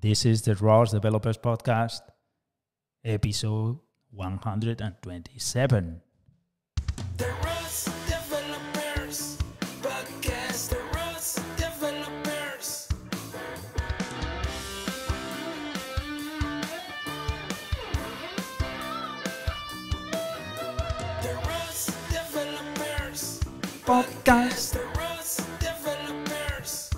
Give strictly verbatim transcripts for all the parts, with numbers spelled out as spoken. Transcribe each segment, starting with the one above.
This is the ROS Developers Podcast, episode one hundred twenty-seven. The ROS Developers Podcast, the ROS Developers. The ROS Developers Podcast, the ROS Developers.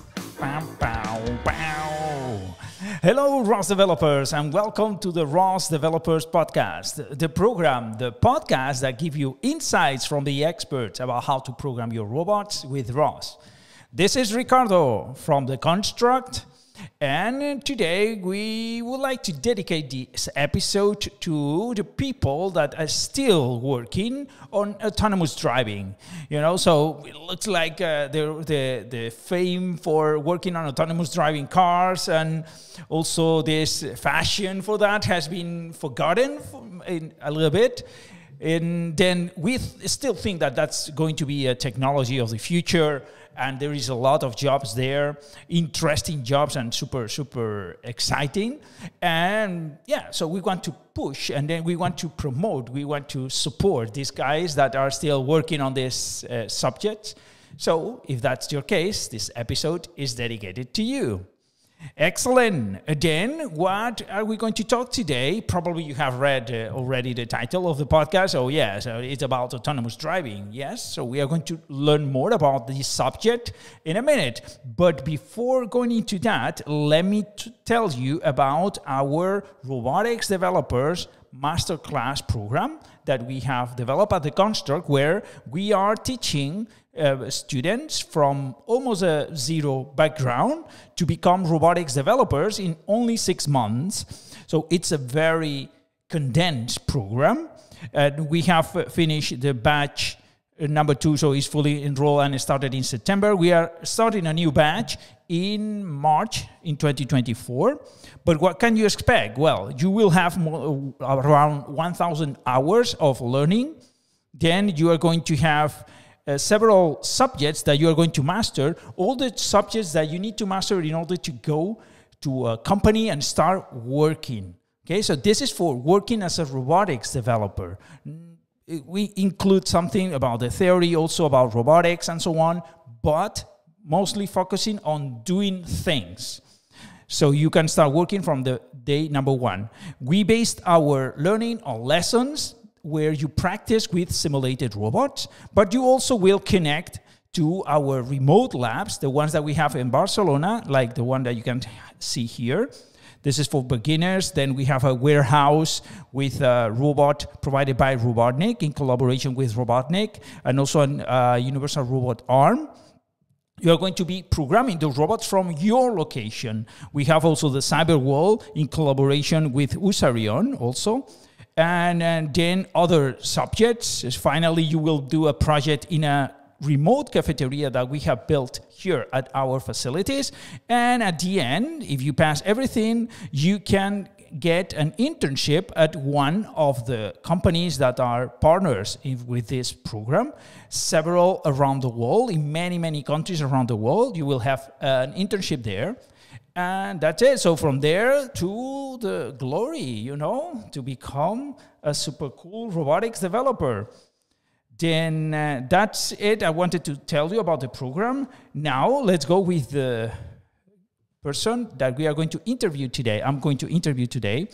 Bow, bow, bow. Hello, ROS developers, and welcome to the ROS Developers Podcast, the program, the podcast that gives you insights from the experts about how to program your robots with ROS. This is Ricardo from The Construct, and today we would like to dedicate this episode to the people that are still working on autonomous driving. You know, so it looks like uh, the, the, the fame for working on autonomous driving cars and also this fashion for that has been forgotten in a little bit. And then we th- still think that that's going to be a technology of the future. And there is a lot of jobs there, interesting jobs and super, super exciting. And yeah, so we want to push and then we want to promote, we want to support these guys that are still working on this uh, subject. So if that's your case, this episode is dedicated to you. Excellent. Again, what are we going to talk today? Probably you have read uh, already the title of the podcast. Oh, yeah, so it's about autonomous driving. Yes, so we are going to learn more about this subject in a minute. But before going into that, let me t- tell you about our robotics developers masterclass program that we have developed at The Construct, where we are teaching Uh, students from almost a zero background to become robotics developers in only six months. So it's a very condensed program. And we have uh, finished the batch uh, number two, so it's fully enrolled and started in September. We are starting a new batch in March in twenty twenty-four. But what can you expect? Well, you will have more, uh, around one thousand hours of learning. Then you are going to have Uh, several subjects that you are going to master, all the subjects that you need to master in order to go to a company and start working. Okay, so this is for working as a robotics developer. We include something about the theory, also about robotics and so on, but mostly focusing on doing things. So you can start working from the day number one. We based our learning on lessons where you practice with simulated robots, but you also will connect to our remote labs, the ones that we have in Barcelona, like the one that you can see here. This is for beginners. Then we have a warehouse with a robot provided by Robotnik in collaboration with Robotnik, and also a uh, universal robot arm. You are going to be programming the robots from your location. We have also the cyber wall in collaboration with Usarion also. And, and then other subjects. Finally, you will do a project in a remote cafeteria that we have built here at our facilities. And at the end, if you pass everything, you can get an internship at one of the companies that are partners in, with this program, several around the world, in many, many countries around the world. You will have an internship there. And that's it. So from there to the glory, you know, to become a super cool robotics developer. Then uh, that's it. I wanted to tell you about the program. Now let's go with the person that we are going to interview today. I'm going to interview today.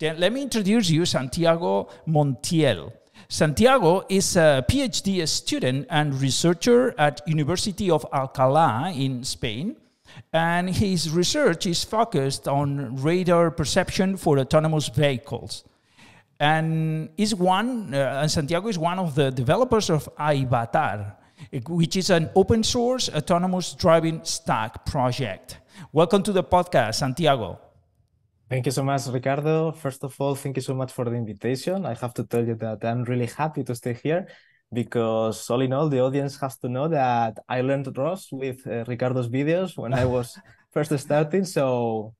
Then let me introduce you, Santiago Montiel. Santiago is a PhD student and researcher at University of Alcalá in Spain. And his research is focused on radar perception for autonomous vehicles. And is one, uh, and Santiago is one of the developers of AIVATAR, which is an open source autonomous driving stack project. Welcome to the podcast, Santiago. Thank you so much, Ricardo. First of all, thank you so much for the invitation. I have to tell you that I'm really happy to stay here, because all in all, the audience has to know that I learned ROS with uh, Ricardo's videos when I was first starting. So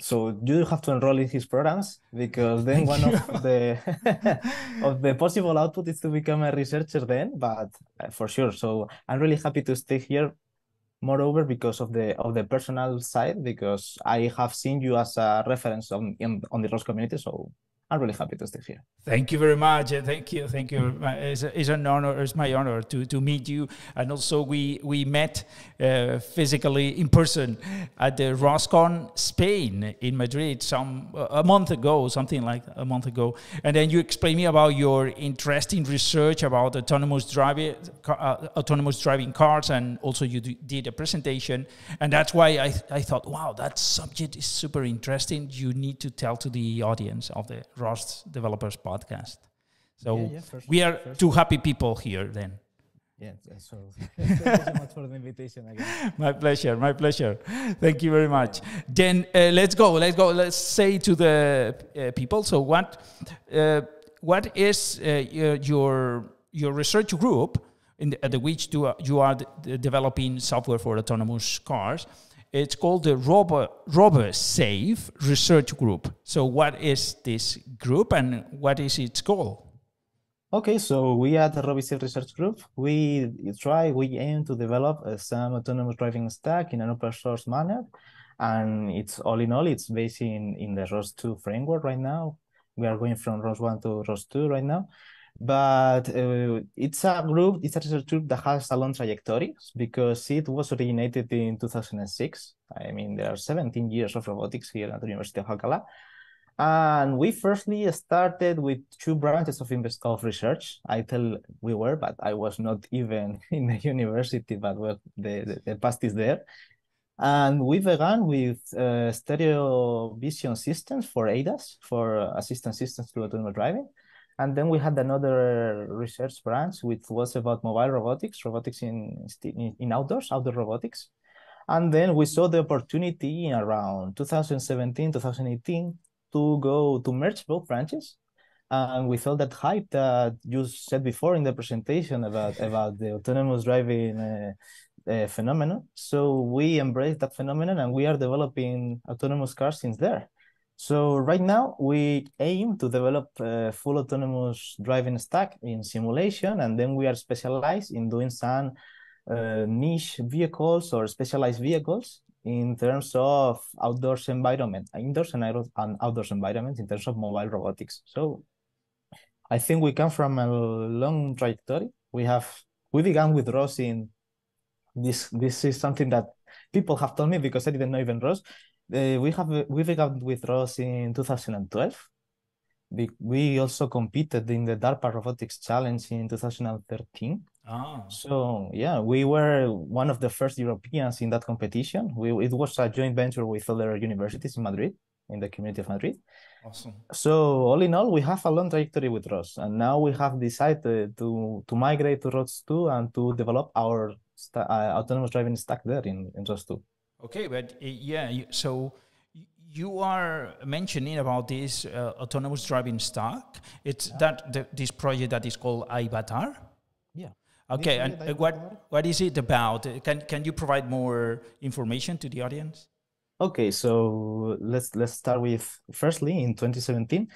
so you have to enroll in his programs, because then Thank one you. of the of the possible output is to become a researcher then, but uh, for sure. So I'm really happy to stay here moreover because of the of the personal side, because I have seen you as a reference on in, on the ROS community, so I'm really happy to stay here. Thank you very much. Thank you. Thank you. It's, it's an honor. It's my honor to, to meet you. And also we, we met uh, physically in person at the RosCon Spain in Madrid some a month ago, something like a month ago. And then you explained me about your interesting research about autonomous driving, uh, autonomous driving cars. And also you did a presentation. And that's why I, I thought, wow, that subject is super interesting. You need to tell to the audience of the ROS Developers Podcast. So yeah, yeah, first, we are first. two happy people here then. Yeah, yeah, so thank you so much for the invitation again. My pleasure, my pleasure. Thank you very much. Yeah. Then uh, let's go, let's go, let's say to the uh, people, so what, uh, what is uh, your, your research group in the, at which do, uh, you are d developing software for autonomous cars? It's called the Robo, RoboSafe Research Group. So what is this group and what is its goal? Okay, so we at the RoboSafe Research Group, we try, we aim to develop uh, some autonomous driving stack in an open source manner. And it's all in all, it's based in, in the ROS two framework right now. We are going from ROS one to ROS two right now. But uh, it's a group, it's a research group that has a long trajectory because it was originated in two thousand six. I mean, there are seventeen years of robotics here at the University of Alcalá. And we firstly started with two branches of, of research. I tell we were, but I was not even in the university, but well, the, the, the past is there. And we began with uh, stereo vision systems for A D A S, for assistance systems to autonomous driving. And then we had another research branch, which was about mobile robotics, robotics in, in outdoors, outdoor robotics. And then we saw the opportunity in around two thousand seventeen, two thousand eighteen to go to merge both branches. And we felt that hype that you said before in the presentation about, about the autonomous driving uh, uh, phenomenon. So we embraced that phenomenon and we are developing autonomous cars since there. So right now we aim to develop a full autonomous driving stack in simulation, and then we are specialized in doing some uh, niche vehicles or specialized vehicles in terms of outdoors environment, indoors and outdoors environments in terms of mobile robotics. So I think we come from a long trajectory. We have, we began with ROS in this, this is something that people have told me because I didn't know even ROS. Uh, we have we began with ROS in two thousand twelve. We, we also competed in the DARPA Robotics Challenge in two thousand thirteen. Oh. So yeah, we were one of the first Europeans in that competition. We, it was a joint venture with other universities in Madrid, in the community of Madrid. Awesome. So all in all, we have a long trajectory with ROS, and now we have decided to to migrate to ROS two and to develop our uh, autonomous driving stack there in, in ROS two. Okay, but uh, yeah, you, so you are mentioning about this uh, autonomous driving stack. It's yeah. that the, this project that is called AIVATAR. Yeah. Okay, and uh, what what is it about? Uh, can can you provide more information to the audience? Okay, so let's let's start with firstly in twenty seventeen,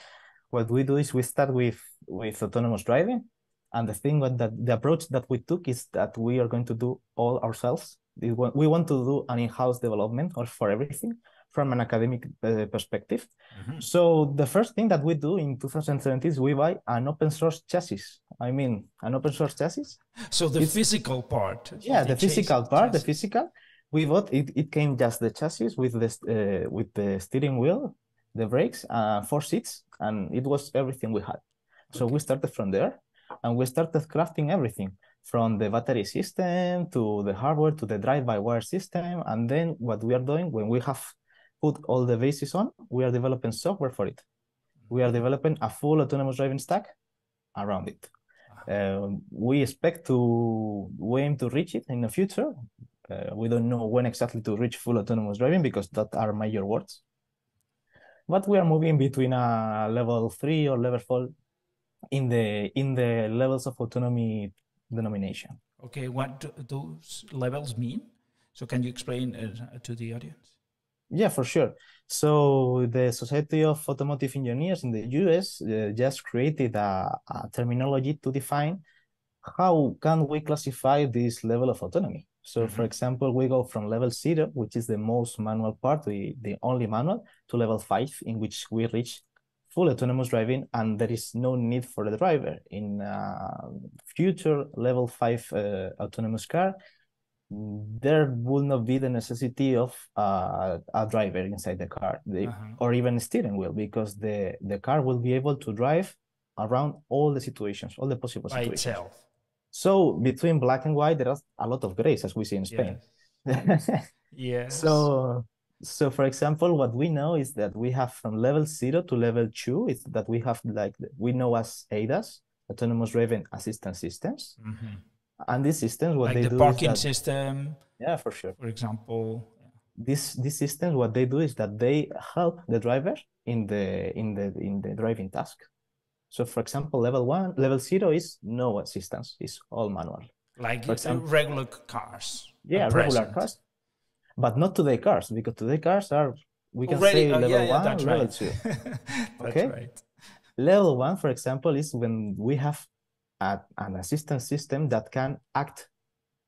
what we do is we start with with autonomous driving, and the thing that the approach that we took is that we are going to do all ourselves. We want to do an in-house development or for everything from an academic uh, perspective. Mm-hmm. So the first thing that we do in two thousand seventeen is we buy an open source chassis. I mean, an open source chassis. So the it's, physical part. Yeah, the, the physical part, chassis. the physical. We bought, it, it came just the chassis with the, uh, with the steering wheel, the brakes, uh, four seats, and it was everything we had. So okay. we started from there and we started crafting everything, from the battery system to the hardware to the drive-by-wire system. And then what we are doing when we have put all the bases on, we are developing software for it. We are developing a full autonomous driving stack around it. Um, we expect to we aim to reach it in the future. Uh, we don't know when exactly to reach full autonomous driving because that are major words. But we are moving between a level three or level four in the in the levels of autonomy denomination. Okay, what do those levels mean? So can you explain uh, to the audience? Yeah, for sure. So the Society of Automotive Engineers in the U S uh, just created a, a terminology to define how can we classify this level of autonomy. So mm-hmm. for example, we go from level zero, which is the most manual part, the, the only manual, to level five, in which we reach full autonomous driving, and there is no need for the driver. In uh, future level five uh, autonomous car, there will not be the necessity of uh, a driver inside the car, the, uh-huh. or even a steering wheel, because the, the car will be able to drive around all the situations, all the possible by situations. Itself. So between black and white, there are a lot of grays, as we see in Spain. Yes. yes. So, so for example, what we know is that we have from level zero to level two, is that we have like, we know as A D A S, Autonomous Driving Assistance Systems. Mm-hmm. And these systems, what like they the do is the parking system. Yeah, for sure. For example. This, these systems, what they do is that they help the driver in the, in the, in the driving task. So, for example, level one, level zero is no assistance; it's all manual. Like for example, regular cars. Yeah, regular cars, but not today cars, because today cars are we can Already, say oh, level yeah, yeah, one, level right. two. Okay. Right. Level one, for example, is when we have a, an assistance system that can act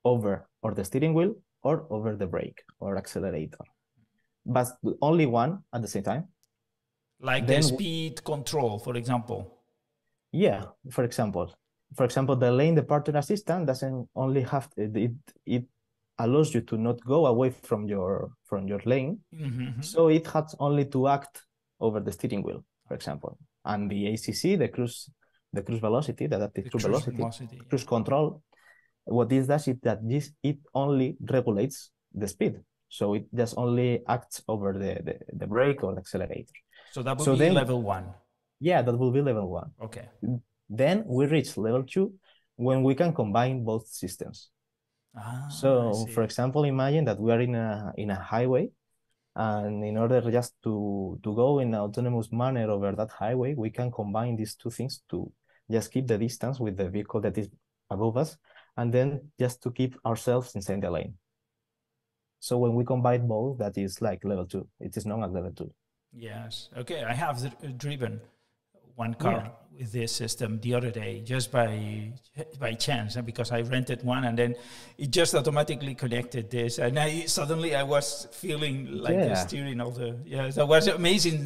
over or the steering wheel or over the brake or accelerator, but only one at the same time. Like then, the speed control, for example. Yeah, for example, for example, the lane departure assistant doesn't only have it; it allows you to not go away from your from your lane. Mm-hmm. So it has only to act over the steering wheel, for example, and the A C C, the cruise, the cruise velocity, the adaptive the cruise velocity, velocity yeah. cruise control. What this does is that this it only regulates the speed, so it just only acts over the the, the brake or the accelerator. So that would so be then, level one. Yeah, that will be level one. Okay. Then we reach level two when we can combine both systems. Ah, so, for example, imagine that we are in a in a highway, and in order just to to go in an autonomous manner over that highway, we can combine these two things to just keep the distance with the vehicle that is above us, and then just to keep ourselves inside the lane. So when we combine both, that is like level two. It is known as level two. Yes. Okay. I have driven one car yeah. with this system the other day, just by by chance, because I rented one, and then it just automatically connected this, and I suddenly I was feeling like yeah. the steering of the yeah. That was an amazing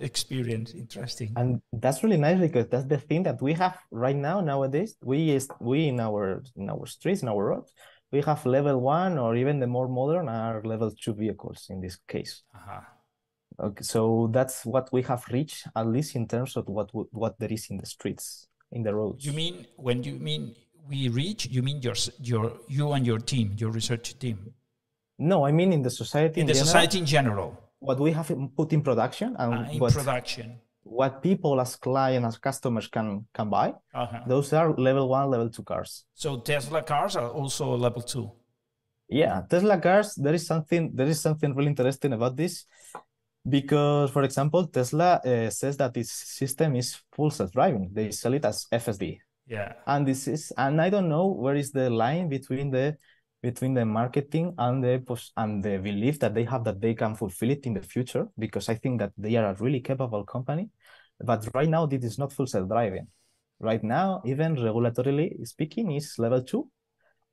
experience. Interesting. And that's really nice, because that's the thing that we have right now nowadays. We we in our in our streets, in our roads, we have level one, or even the more modern are level two vehicles in this case. Uh-huh. Okay, so that's what we have reached, at least in terms of what what there is in the streets, in the roads. You mean when you mean we reach? You mean your your you and your team, your research team? No, I mean in the society. In, in the general, society in general. What we have put in production and uh, in what, production. What people as clients, as customers can can buy. Uh-huh. Those are level one, level two cars. So Tesla cars are also level two. Yeah, Tesla cars. There is something. There is something really interesting about this. Because, for example, Tesla uh, says that this system is full self-driving. They sell it as F S D. Yeah. And this is, and I don't know where is the line between the between the marketing and the and the belief that they have that they can fulfill it in the future. Because I think that they are a really capable company, but right now this is not full self-driving. Right now, even regulatorily speaking, is level two.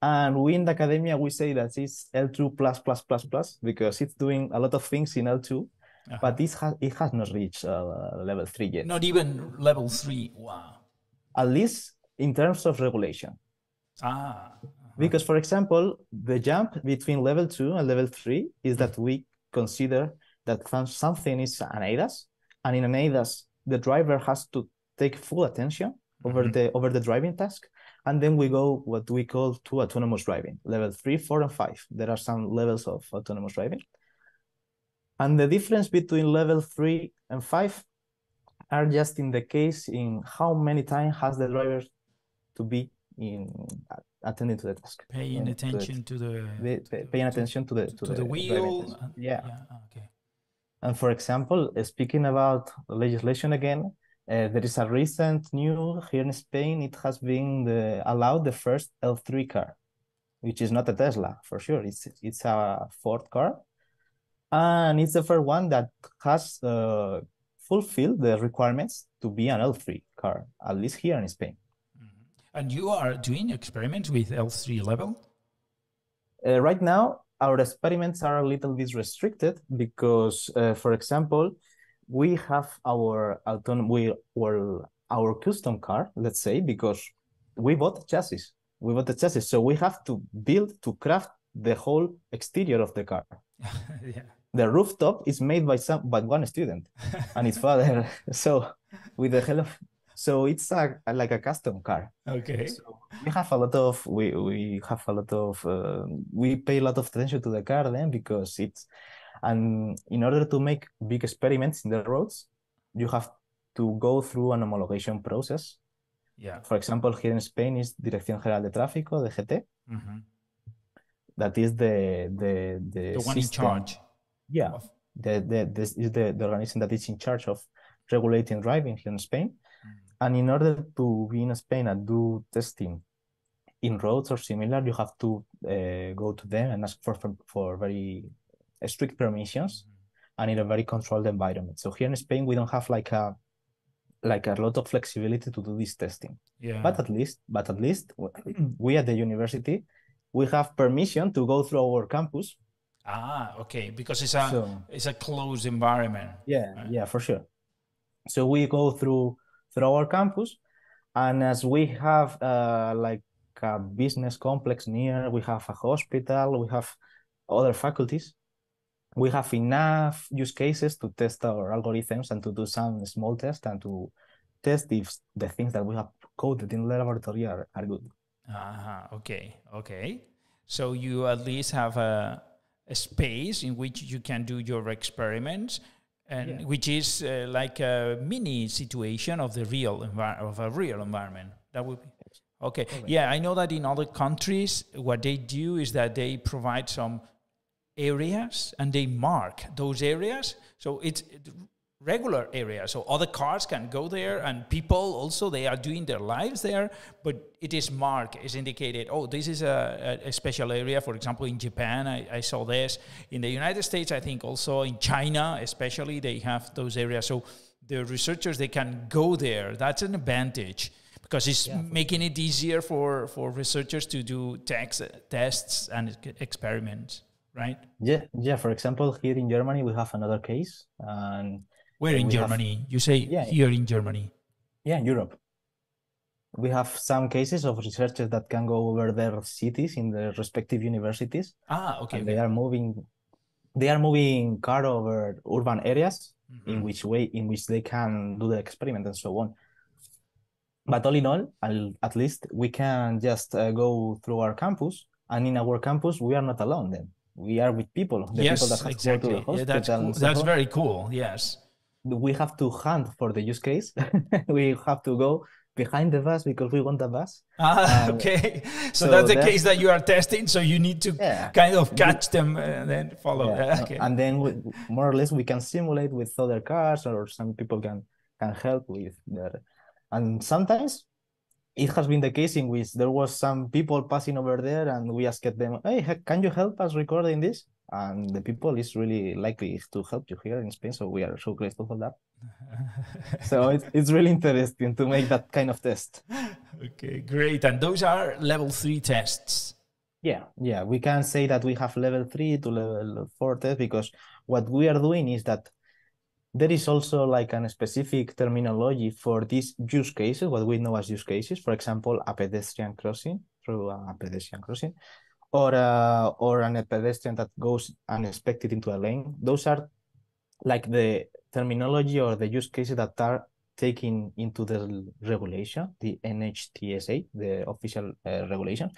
And we in the academia we say that it's L two plus plus plus plus because it's doing a lot of things in L two. Uh-huh. But this has, it has not reached uh, level three yet. Not even level three, wow. At least in terms of regulation. Ah. Uh-huh. Because, for example, the jump between level two and level three is that we consider that something is an A D A S. And in an A D A S, the driver has to take full attention over, mm-hmm. the, over the driving task. And then we go what we call to autonomous driving, level three, four, and five. There are some levels of autonomous driving. And the difference between level three and five are just in the case in how many times has the driver to be in attending to the task, paying uh, attention to the, to the, the to paying the, attention to the to, to the, the wheel. And, yeah. yeah. Okay. And for example, speaking about legislation again, uh, there is a recent new here in Spain. It has been the, allowed the first L three car, which is not a Tesla for sure. It's it's a Ford car. And it's the first one that has uh, fulfilled the requirements to be an L three car, at least here in Spain. And you are doing experiments with L three level? Uh, right now, our experiments are a little bit restricted because, uh, for example, we have our autonomous, we, well, our custom car, let's say, because we bought chassis. We bought the chassis, so we have to build, to craft the whole exterior of the car. Yeah. The rooftop is made by some, by one student and his father. So, with the help, so it's a, like a custom car. Okay. So we have a lot of we we have a lot of uh, we pay a lot of attention to the car then, because it's, and in order to make big experiments in the roads, you have to go through an homologation process. Yeah. For example, here in Spain is Dirección General de Trafico, the G T. Mm-hmm. That is the the the, the one system. In charge. Yeah, of... the, the, this is the, the organism that is in charge of regulating driving here in Spain. Mm-hmm. And in order to be in Spain and do testing in roads or similar, you have to uh, go to them and ask for for, for very strict permissions. Mm-hmm. And in a very controlled environment. So here in Spain, we don't have like a like a lot of flexibility to do this testing. Yeah. But at least, but at least we at the university, we have permission to go through our campus. Ah, okay, because it's a so, it's a closed environment. Yeah, right? Yeah, for sure. So we go through through our campus, and as we have uh, like a business complex near, we have a hospital, we have other faculties. We have enough use cases to test our algorithms and to do some small tests and to test if the things that we have coded in the laboratory are, are good. Ah, uh-huh. Okay, okay. So you at least have a, a space in which you can do your experiments, and yeah. Which is uh, like a mini situation of the real of a real environment. That would be. Okay. Okay. Yeah, I know that in other countries, what they do is that they provide some areas and they mark those areas, so it's regular areas, so other cars can go there, and people also, they are doing their lives there, but it is marked, is indicated, oh, this is a, a special area. For example, in Japan, I, I saw this. In the United States, I think also in China especially, they have those areas, so the researchers, they can go there. That's an advantage, because it's yeah, making it easier for for researchers to do text, tests and experiments. Right. Yeah. Yeah. For example, here in Germany, we have another case. And where in Germany? Have, you say yeah, here in Germany? Yeah, in Europe. We have some cases of researchers that can go over their cities in their respective universities. Ah, okay. And okay. They are moving. They are moving car over urban areas, mm-hmm. in which way in which they can do the experiment and so on. But all in all, at least we can just uh, go through our campus, and in our campus, we are not alone then. We are with people, the yes, people that have exactly. to go to the hospital. Yeah, that's cool. That's very cool, yes. We have to hunt for the use case. We have to go behind the bus because we want the bus. Ah, uh, okay. So, so that's the case that you are testing, so you need to yeah. kind of catch them and then follow. Yeah. Okay. And then we, more or less we can simulate with other cars, or some people can, can help with that. And sometimes it has been the case in which there was some people passing over there, and we asked them, hey, can you help us recording this? And the people is really likely to help you here in Spain, so we are so grateful for that. So it's, it's really interesting to make that kind of test. Okay, great. And those are level three tests. Yeah, yeah. We can say that we have level three to level four tests, because what we are doing is that there is also like a specific terminology for these use cases, what we know as use cases. For example, a pedestrian crossing, through a pedestrian crossing, or a, or an, a pedestrian that goes unexpected into a lane. Those are like the terminology or the use cases that are taken into the regulation, the N H T S A, the official uh, regulation.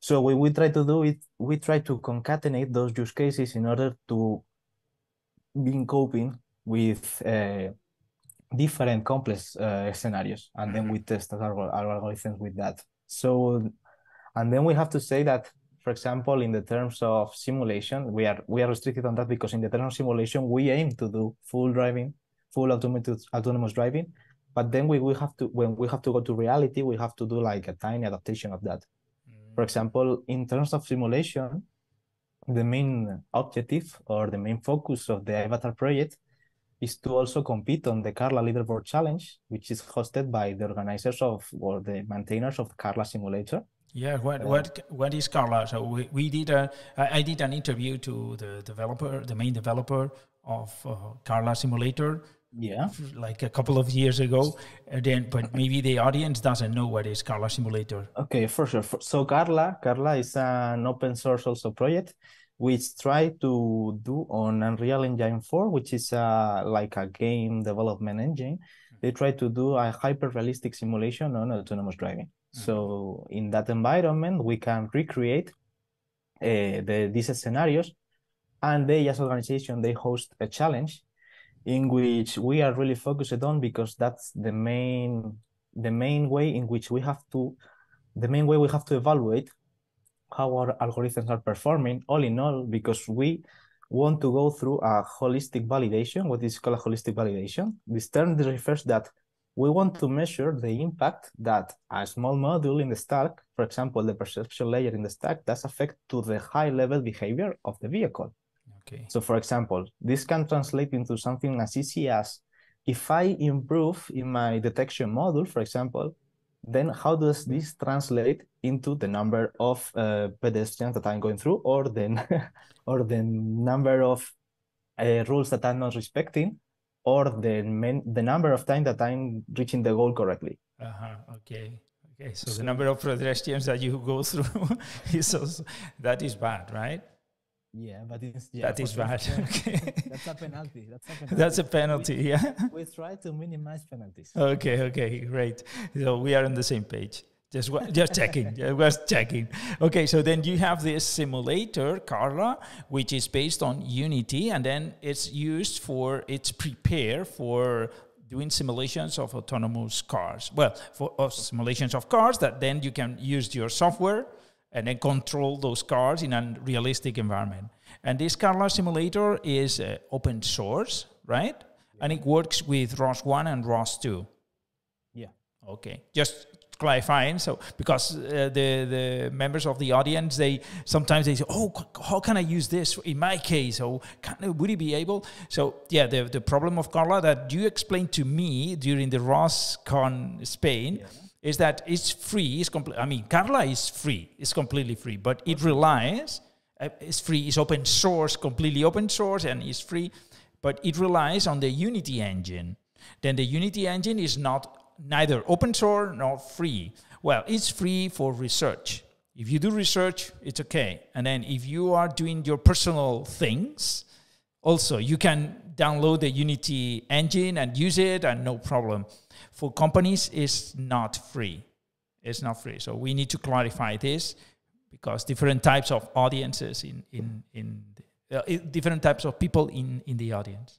So what we try to do is we try to concatenate those use cases in order to been coping with uh, different complex uh, scenarios, and then we test our, our algorithms with that. So, and then we have to say that, for example, in the terms of simulation, we are we are restricted on that, because in the terms of simulation, we aim to do full driving, full automated autonomous driving, but then we, we have to when we have to go to reality, we have to do like a tiny adaptation of that. Mm. For example, in terms of simulation, the main objective or the main focus of the AIVATAR project is to also compete on the CARLA leaderboard challenge, which is hosted by the organizers of, or the maintainers of, the CARLA simulator. Yeah, what what what is CARLA? So we, we did a I did an interview to the developer, the main developer of uh, CARLA simulator. Yeah, like a couple of years ago. And then, but maybe the audience doesn't know what is CARLA simulator. Okay, for sure. So CARLA, CARLA is an open source also project which try to do on Unreal Engine four, which is a, like a game development engine. They try to do a hyper-realistic simulation on autonomous driving. Mm-hmm. So in that environment, we can recreate uh, the, these scenarios, and they, as an organization, they host a challenge in which we are really focused on, because that's the main the main way in which we have to the main way we have to evaluate how our algorithms are performing all in all, because we want to go through a holistic validation. What is called a holistic validation? This term refers that we want to measure the impact that a small module in the stack, for example, the perception layer in the stack, does affect to the high-level behavior of the vehicle. Okay. So, for example, this can translate into something as easy as, if I improve in my detection module, for example, then how does this translate into the number of uh, pedestrians that I'm going through, or then or the number of uh, rules that I'm not respecting, or the main, the number of times that I'm reaching the goal correctly. Uh-huh. Okay. Okay. So, so the number of pedestrians that you go through is also, that is bad, right? Yeah, but it's, yeah, that is bad. Okay. That's a penalty. That's a penalty. That's a penalty. We, yeah. We try to minimize penalties. Okay. Okay. Great. So we are on the same page. Just just checking. Just checking. Okay. So then you have this simulator, CARLA, which is based on Unity, and then it's used for it's prepared for doing simulations of autonomous cars. Well, for uh, simulations of cars that then you can use your software and then control those cars in a realistic environment. And this CARLA simulator is uh, open source, right? Yeah. And it works with ROS one and ROS two. Yeah. Okay, just clarifying. So, because uh, the, the members of the audience, they sometimes they say, oh, how can I use this in my case? Or can, would it be able? So, yeah, the, the problem of CARLA that you explained to me during the RosCon Spain, yeah, is that it's free. It's complete. I mean, CARLA is free. It's completely free, but it relies. Uh, it's free. It's open source, completely open source, and it's free. But it relies on the Unity engine. Then the Unity engine is not neither open source nor free. Well, it's free for research. If you do research, it's okay. And then if you are doing your personal things, also you can download the Unity engine and use it, and no problem. For companies, it's not free. It's not free. So we need to clarify this, because different types of audiences in in in uh, different types of people in in the audience.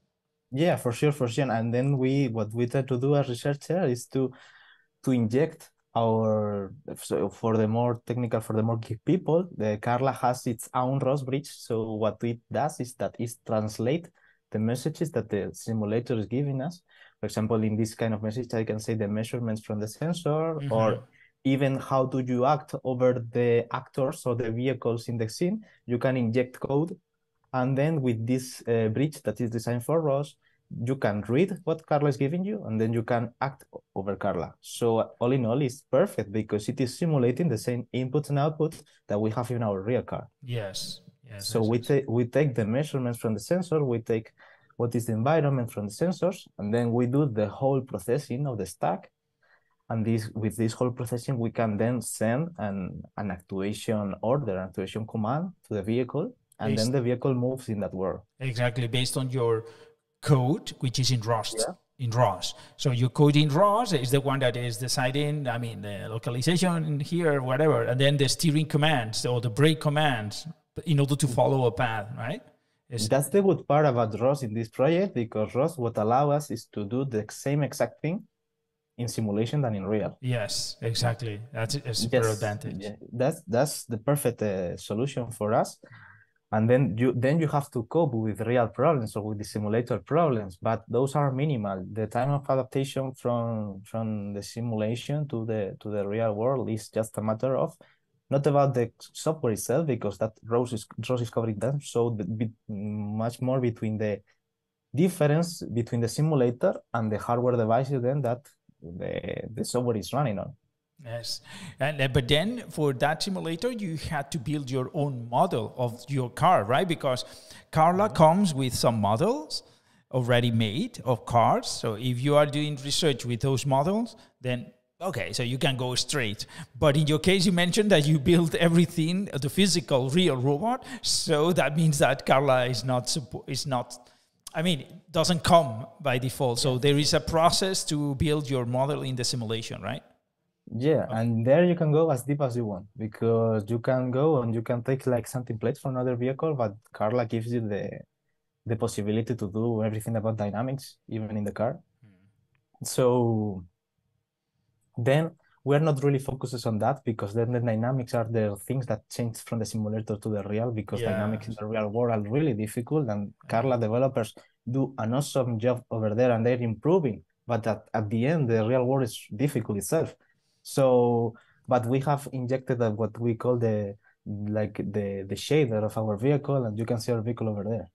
Yeah, for sure, for sure. And then we what we try to do as researchers is to to inject our so for the more technical, for the more geek people. The CARLA has its own ROS bridge. So what it does is that it translates the messages that the simulator is giving us. For example, in this kind of message, I can say the measurements from the sensor, mm-hmm, or even how do you act over the actors or the vehicles in the scene. You can inject code. And then with this uh, bridge that is designed for ROS, you can read what CARLA is giving you, and then you can act over CARLA. So all in all, it's perfect, because it is simulating the same inputs and outputs that we have in our real car. Yes. Yes, so we, ta we take the measurements from the sensor, we take what is the environment from the sensors, and then we do the whole processing of the stack. And this, with this whole processing, we can then send an, an actuation order, an actuation command to the vehicle, and based, then the vehicle moves in that world. Exactly, based on your code, which is in ROS. Yeah. In ROS. So your code in ROS is the one that is deciding, I mean, the localization here, whatever, and then the steering commands or the brake commands, in order to follow a path, right? It's That's the good part about ROS in this project, because ROS what allows us is to do the same exact thing in simulation than in real. Yes, exactly. That's a super yes. advantage. Yeah. That's that's the perfect uh, solution for us. And then you then you have to cope with real problems or with the simulator problems, but those are minimal. The time of adaptation from from the simulation to the to the real world is just a matter of. Not about the software itself, because that ROS is, ROS is covering them, so the, be, much more between the difference between the simulator and the hardware devices then that the, the software is running on. Yes. And, uh, but then for that simulator, you had to build your own model of your car, right? Because Carla comes with some models already made of cars. So if you are doing research with those models, then okay, so you can go straight. But in your case, you mentioned that you build everything, the physical, real robot. So that means that Carla is not, is not, I mean, doesn't come by default. So there is a process to build your model in the simulation, right? Yeah, okay. And there you can go as deep as you want, because you can go and you can take like something plates from another vehicle, but Carla gives you the the possibility to do everything about dynamics, even in the car. Mm. So then we're not really focused on that, because then the dynamics are the things that change from the simulator to the real, because yeah. dynamics in the real world are really difficult, and Carla developers do an awesome job over there and they're improving, but at, at the end the real world is difficult itself. So, but we have injected a, what we call the like the the shader of our vehicle, and you can see our vehicle over there.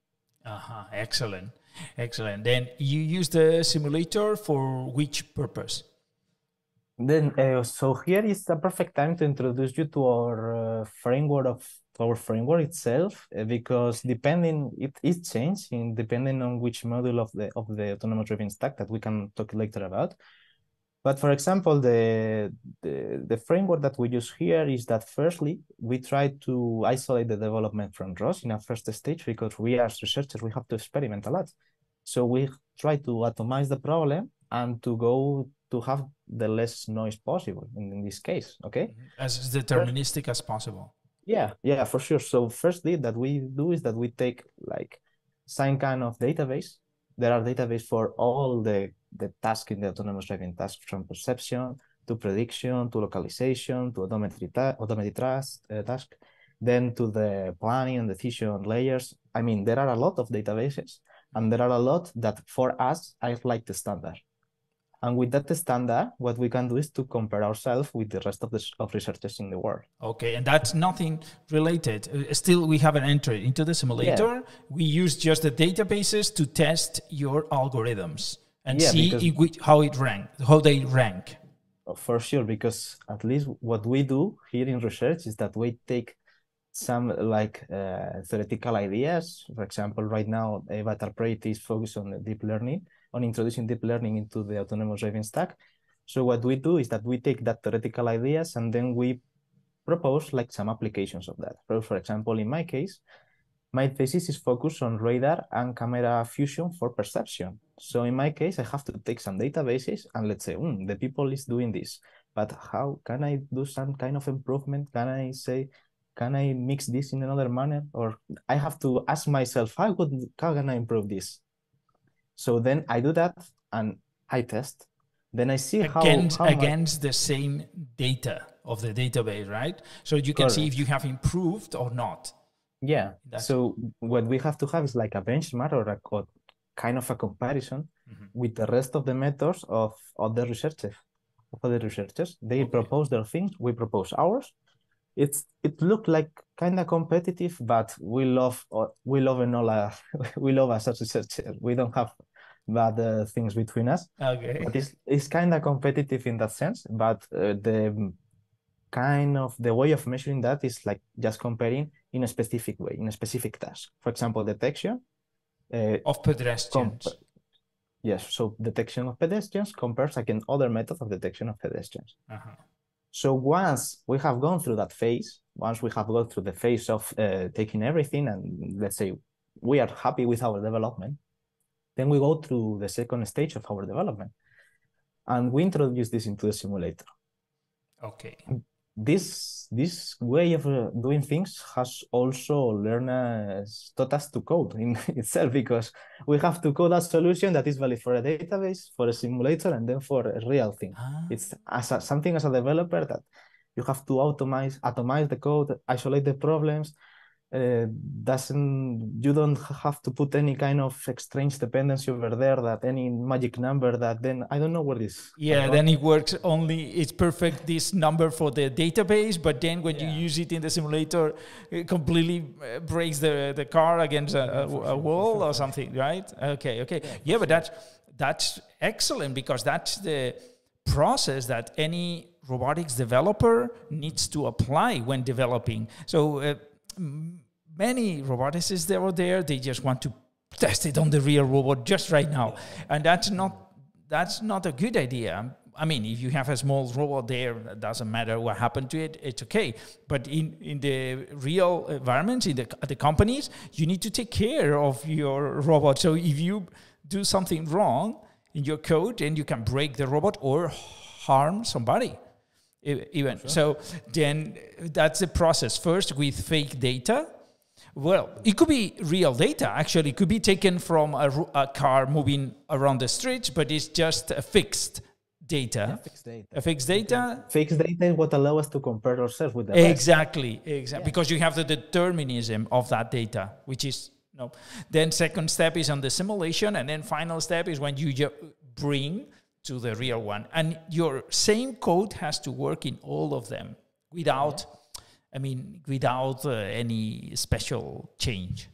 Uh-huh. Excellent, excellent. Then you use the simulator for which purpose? Then, uh, so here is the perfect time to introduce you to our uh, framework of to our framework itself, uh, because depending it is changing depending on which module of the of the autonomous driving stack that we can talk later about. But for example, the, the, the framework that we use here is that firstly, we try to isolate the development from ROS in a first stage, because we as researchers, we have to experiment a lot. So we try to atomize the problem and to go to have the less noise possible in, in this case, okay? As deterministic as possible. Yeah, yeah, for sure. So firstly, that we do is that we take like some kind of database. There are databases for all the the task in the autonomous driving task, from perception to prediction to localization to odometry ta odometry task, uh, task, then to the planning and decision layers. I mean, there are a lot of databases, and there are a lot that for us are like the standard. And with that standard, what we can do is to compare ourselves with the rest of the of researchers in the world. Okay, and that's nothing related. Uh, still, we haven't entered into the simulator. Yeah. We use just the databases to test your algorithms. And yeah, see because, it, how it rank, how they rank. For sure, because at least what we do here in research is that we take some like uh, theoretical ideas. For example, right now, AIVATAR project is focused on deep learning, on introducing deep learning into the autonomous driving stack. So what we do is that we take that theoretical ideas and then we propose like some applications of that. So for example, in my case, my thesis is focused on radar and camera fusion for perception. So in my case, I have to take some databases and let's say, mm, the people is doing this, but how can I do some kind of improvement? Can I say, can I mix this in another manner? Or I have to ask myself, how, would, how can I improve this? So then I do that and I test. Then I see against, how, how against my... the same data of the database, right? So you can Correct. See if you have improved or not. Yeah. That's... So what we have to have is like a benchmark or a code, kind of a comparison mm-hmm. with the rest of the methods of other researchers. Of other researchers, they okay. propose their things. We propose ours. It's it looked like kind of competitive, but we love we love and all our, we love us as researchers. We don't have bad uh, things between us. Okay. But it's it's kind of competitive in that sense, but uh, the kind of the way of measuring that is like just comparing in a specific way, in a specific task. For example, detection. Uh, of pedestrians. Yes, so detection of pedestrians compares against other methods of detection of pedestrians. Uh-huh. So once we have gone through that phase, once we have gone through the phase of uh, taking everything and let's say we are happy with our development, then we go through the second stage of our development and we introduce this into the simulator. Okay. This this way of doing things has also learners taught us to code in itself, because we have to code a solution that is valid for a database, for a simulator, and then for a real thing. Ah. It's as a, something as a developer that you have to automize, atomize the code, isolate the problems. Uh, doesn't you don't have to put any kind of strange dependency over there, that any magic number that then I don't know what is. Yeah, then it works only, it's perfect this number for the database, but then when yeah. you use it in the simulator, it completely breaks the, the car against a, a, a wall or something, right? Okay, okay. Yeah, yeah, but that's, that's excellent, because that's the process that any robotics developer needs to apply when developing. So uh, many roboticists that are there, they just want to test it on the real robot just right now. And that's not, that's not a good idea. I mean, if you have a small robot there, it doesn't matter what happened to it, it's okay. But in, in the real environments, in the, the companies, you need to take care of your robot. So if you do something wrong in your code, then you can break the robot or harm somebody even. Sure. So then that's the process. First with fake data. Well, it could be real data, actually. It could be taken from a, a car moving around the streets, but it's just a fixed data. Yeah, fixed data. A fixed data. Fixed data is what allows us to compare ourselves with the rest. Exactly, exactly. Yeah. Because you have the determinism of that data, which is no. Then second step is on the simulation, and then final step is when you ju bring to the real one. And your same code has to work in all of them without, yeah. I mean, without uh, any special change.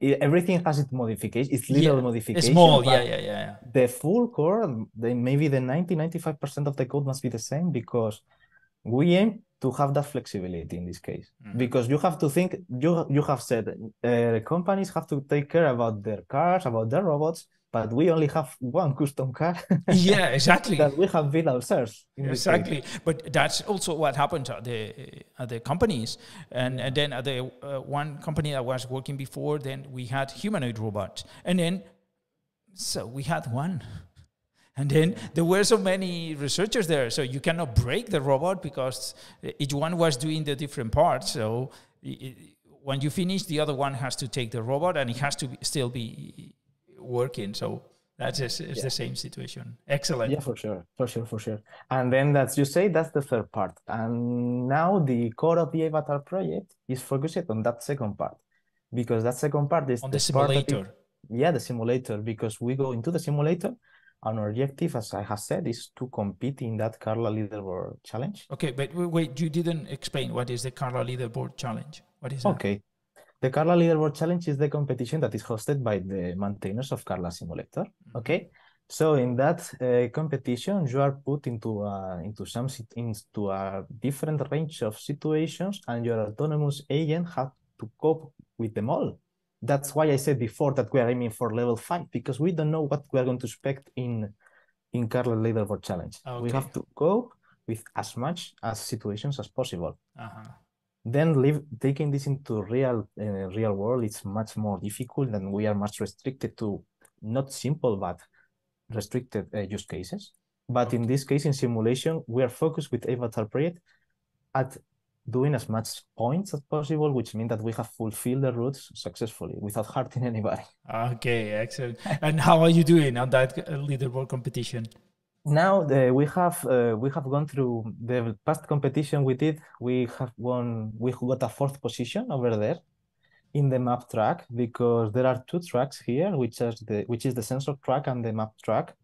Everything has its modification, its little yeah. modification. Small, yeah, yeah, yeah. The full core, the, maybe the ninety, ninety-five percent of the code must be the same, because we aim to have that flexibility in this case. Mm-hmm. Because you have to think, you, you have said, uh, companies have to take care about their cars, about their robots, but we only have one custom car. Yeah, exactly. That we have built ourselves. Exactly. But that's also what happened at the, at the companies. And, and then at the uh, one company I was working before, then we had humanoid robots. And then, so we had one. And then there were so many researchers there. So you cannot break the robot because each one was doing the different parts. So it, when you finish, the other one has to take the robot and it has to be, still be... working. So that's it's yeah. the same situation. Excellent. Yeah, for sure, for sure, for sure. And then that's, you say, that's the third part. And now the core of the AIVATAR project is focused on that second part, because that second part is on the, the simulator. Part it, yeah, the simulator, because we go into the simulator. And our objective, as I have said, is to compete in that CARLA leaderboard challenge. Okay, but wait, you didn't explain what is the CARLA leaderboard challenge. What is that? Okay. The CARLA Leaderboard Challenge is the competition that is hosted by the maintainers of CARLA Simulator, okay? So in that uh, competition, you are put into a, into some into a different range of situations, and your autonomous agent has to cope with them all. That's why I said before that we are aiming for level five, because we don't know what we are going to expect in, in CARLA Leaderboard Challenge. Okay. We have to cope with as much as situations as possible. Uh-huh. Then live, taking this into real uh, real world, it's much more difficult, and we are much restricted to not simple but restricted uh, use cases. But okay. in this case, in simulation, we are focused with AIVATAR project at doing as much points as possible, which means that we have fulfilled the routes successfully without hurting anybody. Okay, excellent. And how are you doing on that leaderboard competition? Now uh, we have uh, we have gone through the past competition we did. We have won. We got a fourth position over there in the map track, because there are two tracks here, which are the which is the sensor track and the map track.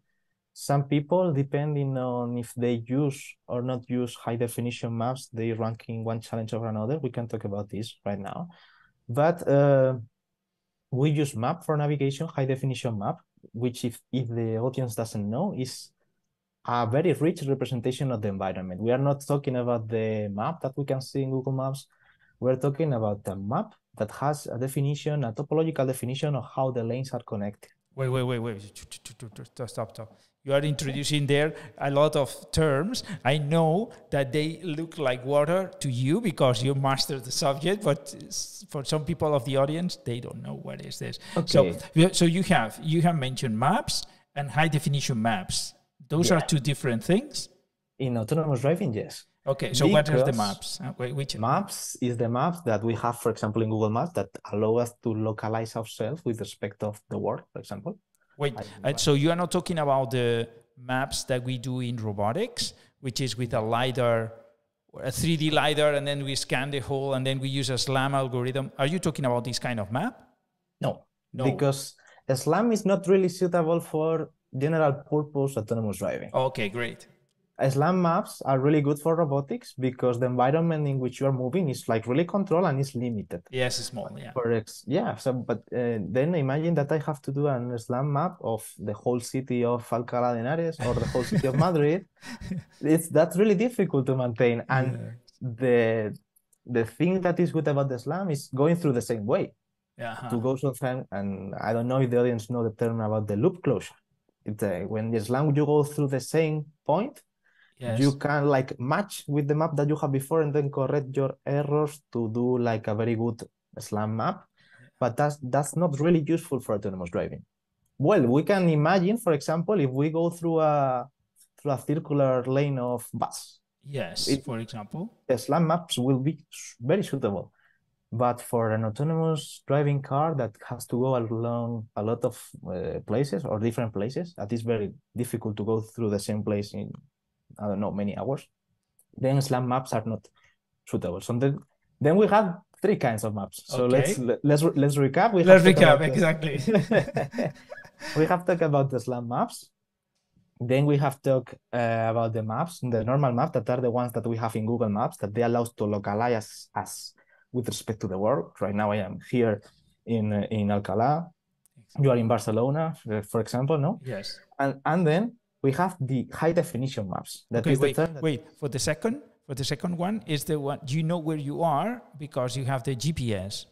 Some people, depending on if they use or not use high definition maps, they rank in one challenge over another. We can talk about this right now, but uh, we use map for navigation, high definition map, which if if the audience doesn't know is a very rich representation of the environment. We are not talking about the map that we can see in Google Maps. We're talking about the map that has a definition, a topological definition of how the lanes are connected. Wait, wait, wait, wait, stop, stop, stop. You are introducing there a lot of terms. I know that they look like water to you because you mastered the subject, but for some people of the audience, they don't know what is this. Okay. So, so you have, you have mentioned maps and high definition maps. Those yeah. are two different things? In autonomous driving, yes. Okay, so because what are the maps? Which maps is the maps that we have, for example, in Google Maps that allow us to localize ourselves with respect of the world, for example. Wait, so you are not talking about the maps that we do in robotics, which is with a LiDAR, or a three D LiDAR, and then we scan the whole, and then we use a SLAM algorithm. Are you talking about this kind of map? No, no. Because SLAM is not really suitable for general purpose autonomous driving. Okay, great. SLAM maps are really good for robotics because the environment in which you are moving is like really controlled and it's limited. Yes, it's small. Yeah. For ex yeah. So, but uh, then imagine that I have to do an SLAM map of the whole city of Alcalá de Henares or the whole city of Madrid. It's that's really difficult to maintain. And yeah. the the thing that is good about the SLAM is going through the same way. Yeah. Uh-huh. To go something, and I don't know if the audience know the term about the loop closure. It, uh, when the SLAM you go through the same point. Yes. You can like match with the map that you have before and then correct your errors to do like a very good SLAM map. But that's, that's not really useful for autonomous driving. Well, we can imagine, for example, if we go through a, through a circular lane of bus. Yes, it, for example. The SLAM maps will be very suitable. But for an autonomous driving car that has to go along a lot of uh, places or different places, that is very difficult to go through the same place in, I don't know, many hours, then SLAM maps are not suitable. So then, then we have three kinds of maps. So okay. let's let's let's recap. We let's recap exactly. We have talked about the SLAM maps. Then we have talked uh, about the maps, the normal maps that are the ones that we have in Google Maps that they allow us to localize us with respect to the world. Right now, I am here in in Alcalá. Exactly. You are in Barcelona, for example, no? Yes. And and then. We have the high definition maps. That okay, is wait, the that wait. For the second, for the second one is the one you know where you are because you have the G P S.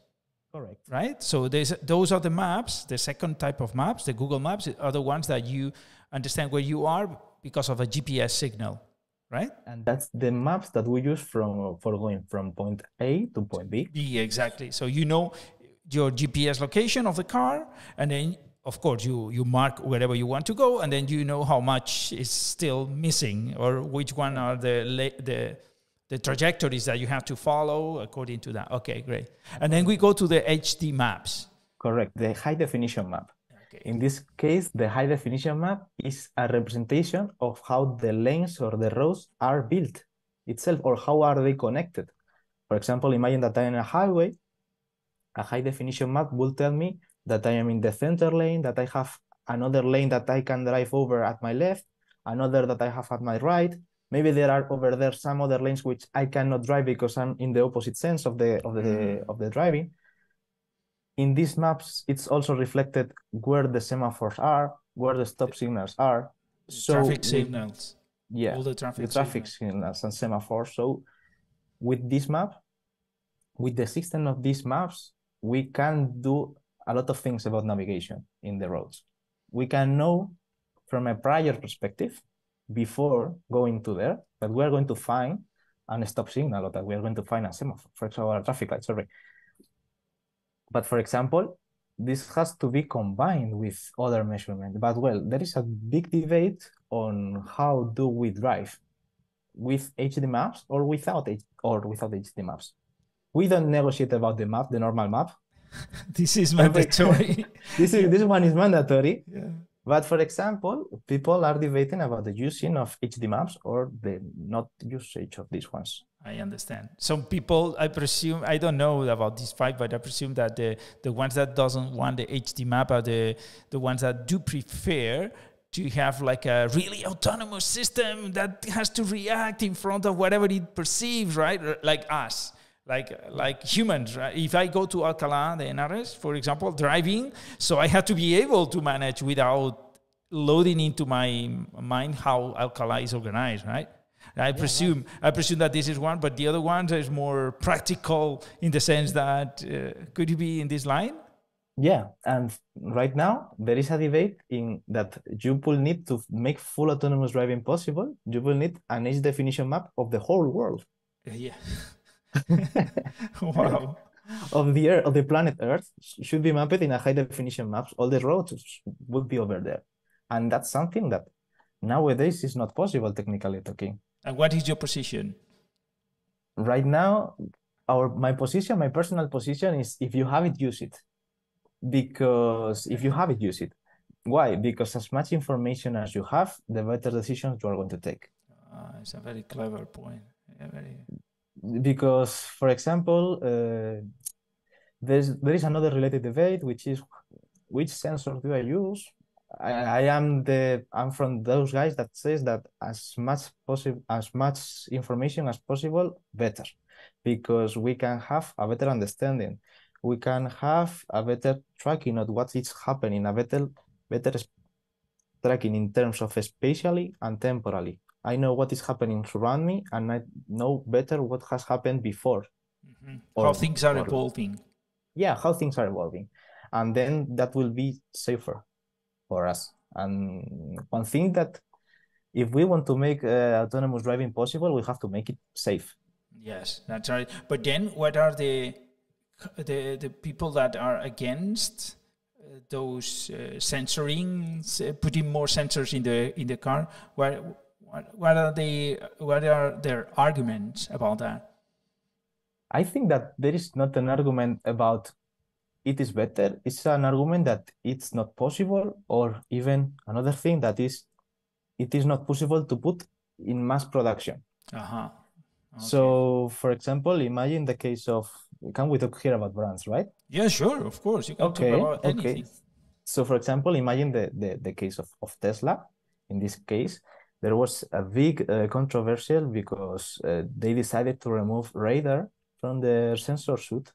Correct. Right. So there's those are the maps. The second type of maps, the Google Maps, are the ones that you understand where you are because of a G P S signal, right? And that's the maps that we use from for going from point A to point B. B exactly. So you know your G P S location of the car, and then. Of course, you, you mark wherever you want to go, and then you know how much is still missing or which one are the, the, the trajectories that you have to follow according to that. Okay, great. And then we go to the H D maps. Correct, the high definition map. Okay. In this case, the high definition map is a representation of how the lanes or the roads are built itself or how are they connected. For example, imagine that I'm on a highway. A high definition map will tell me that I am in the center lane, that I have another lane that I can drive over at my left, another that I have at my right. Maybe there are over there some other lanes which I cannot drive because I'm in the opposite sense of the of the of the driving. In these maps, it's also reflected where the semaphores are, where the stop signals are. So traffic signals. Yeah, all the traffic, the traffic signals. signals and semaphores. So with this map, with the system of these maps, we can do a lot of things about navigation in the roads. We can know from a prior perspective before going to there that we are going to find a stop signal or that we are going to find a semaphore, for example, a traffic light, sorry. But for example, this has to be combined with other measurements. But well, there is a big debate on how do we drive with H D maps or without H or without H D maps. We don't negotiate about the map, the normal map. This is mandatory. this, is, this one is mandatory. Yeah. But for example, people are debating about the using of H D maps or the not usage of these ones. I understand. Some people, I presume, I don't know about this fight, but I presume that the, the ones that doesn't want the H D map are the, the ones that do prefer to have like a really autonomous system that has to react in front of whatever it perceives, right? Like us. Like, like humans, right? If I go to Alcalá de Henares, for example, driving, so I have to be able to manage without loading into my mind how Alcalá is organized, right? I yeah, presume right. I presume that this is one, but the other one is more practical in the sense that uh, could you be in this line? Yeah, and right now there is a debate in that you will need to make full autonomous driving possible. You will need an H D definition map of the whole world. Yeah. Wow. Of the earth, of the planet Earth should be mapped in a high definition maps. All the roads would be over there, and that's something that nowadays is not possible technically talking. And what is your position? Right now, our my position, my personal position is: if you have it, use it. Because if you have it, use it. Why? Because as much information as you have, the better decisions you are going to take. Uh, it's a very clever point. Yeah, very. Because, for example, uh, there's, there is another related debate, which is which sensor do I use? I, I am the I'm from those guys that says that as much possible, as much information as possible, better, because we can have a better understanding, we can have a better tracking of what is happening, a better better tracking in terms of spatially and temporally. I know what is happening around me, and I know better what has happened before. Mm-hmm. Or, how things are or, evolving. Yeah, how things are evolving, and then that will be safer for us. And one thing that, if we want to make uh, autonomous driving possible, we have to make it safe. Yes, that's right. But then, what are the the the people that are against uh, those uh, censoring, uh, putting more sensors in the in the car? What what, what are they? What are their arguments about that? I think that there is not an argument about it is better. It's an argument that it's not possible, or even another thing that is, it is not possible to put in mass production. Uh-huh. Okay. So, for example, imagine the case of, can we talk here about brands, right? Yeah, sure, of course. You can okay, talk about anything. Okay. So, for example, imagine the, the, the case of, of Tesla. In this case, there was a big uh, controversial because uh, they decided to remove radar from their sensor suite.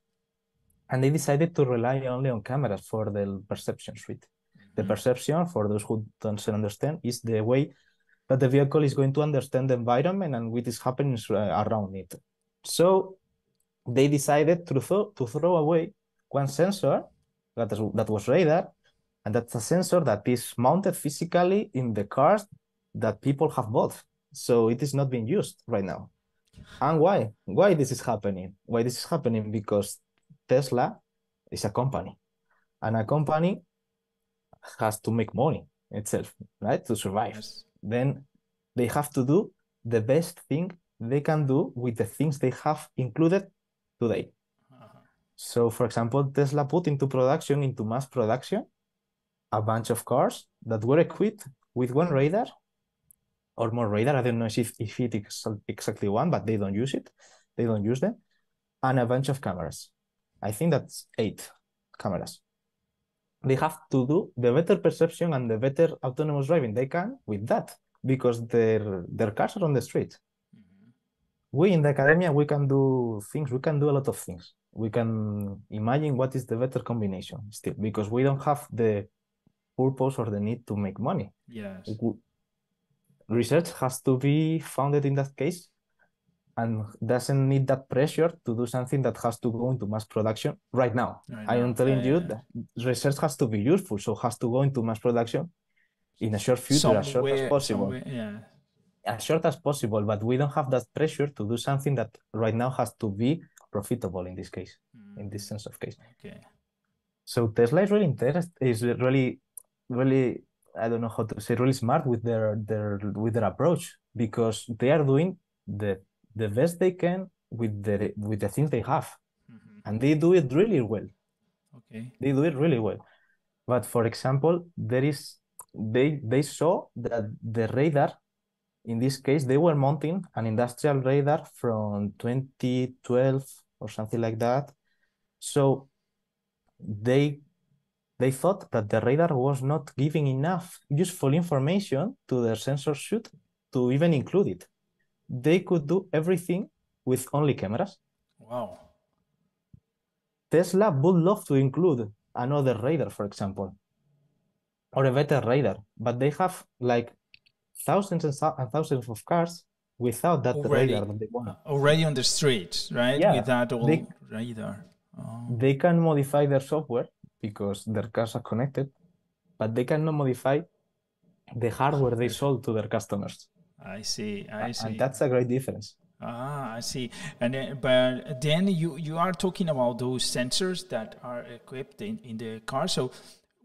And they decided to rely only on cameras for the perception suite. Mm-hmm. The perception, for those who don't understand, is the way that the vehicle is going to understand the environment and what is happening around it. So they decided to throw, to throw away one sensor that, is, that was radar, and that's a sensor that is mounted physically in the cars that people have bought. So it is not being used right now. And why? Why this is happening? Why this is happening? Because Tesla is a company, and a company has to make money itself, right, to survive. Yes. Then they have to do the best thing they can do with the things they have included today. Uh-huh. So, for example, Tesla put into production, into mass production, a bunch of cars that were equipped with one radar or more radar. I don't know if, if it is exactly one, but they don't use it. They don't use them. And a bunch of cameras. I think that's eight cameras. They have to do the better perception and the better autonomous driving they can with that, because their their cars are on the street. Mm-hmm. We in the academia, we can do things. We can do a lot of things. We can imagine what is the better combination still, because we don't have the purpose or the need to make money. Yes. Research has to be founded in that case, and doesn't need that pressure to do something that has to go into mass production right now. Right I am now. telling yeah, you yeah. that research has to be useful, so has to go into mass production in a short future, somewhere, as short as possible. Yeah. As short as possible, but we don't have that pressure to do something that right now has to be profitable in this case, mm. in this sense of case. Okay. So Tesla is really interested, is really, really, I don't know how to say, really smart with their, their, with their approach, because they are doing the the best they can with the with the things they have. Mm-hmm. And they do it really well. Okay. They do it really well. But for example, there is they they saw that the radar, in this case, they were mounting an industrial radar from twenty twelve or something like that. So they they thought that the radar was not giving enough useful information to their sensor suite to even include it. They could do everything with only cameras. Wow. Tesla would love to include another radar, for example, or a better radar, but they have like thousands and, and thousands of cars without that already, radar that they want. Already on the streets, right? Yeah, without all they, radar. Oh. They can modify their software because their cars are connected, but they cannot modify the hardware they sold to their customers. I see, I see. And that's a great difference. Ah, I see. And then, but then you, you are talking about those sensors that are equipped in, in the car. So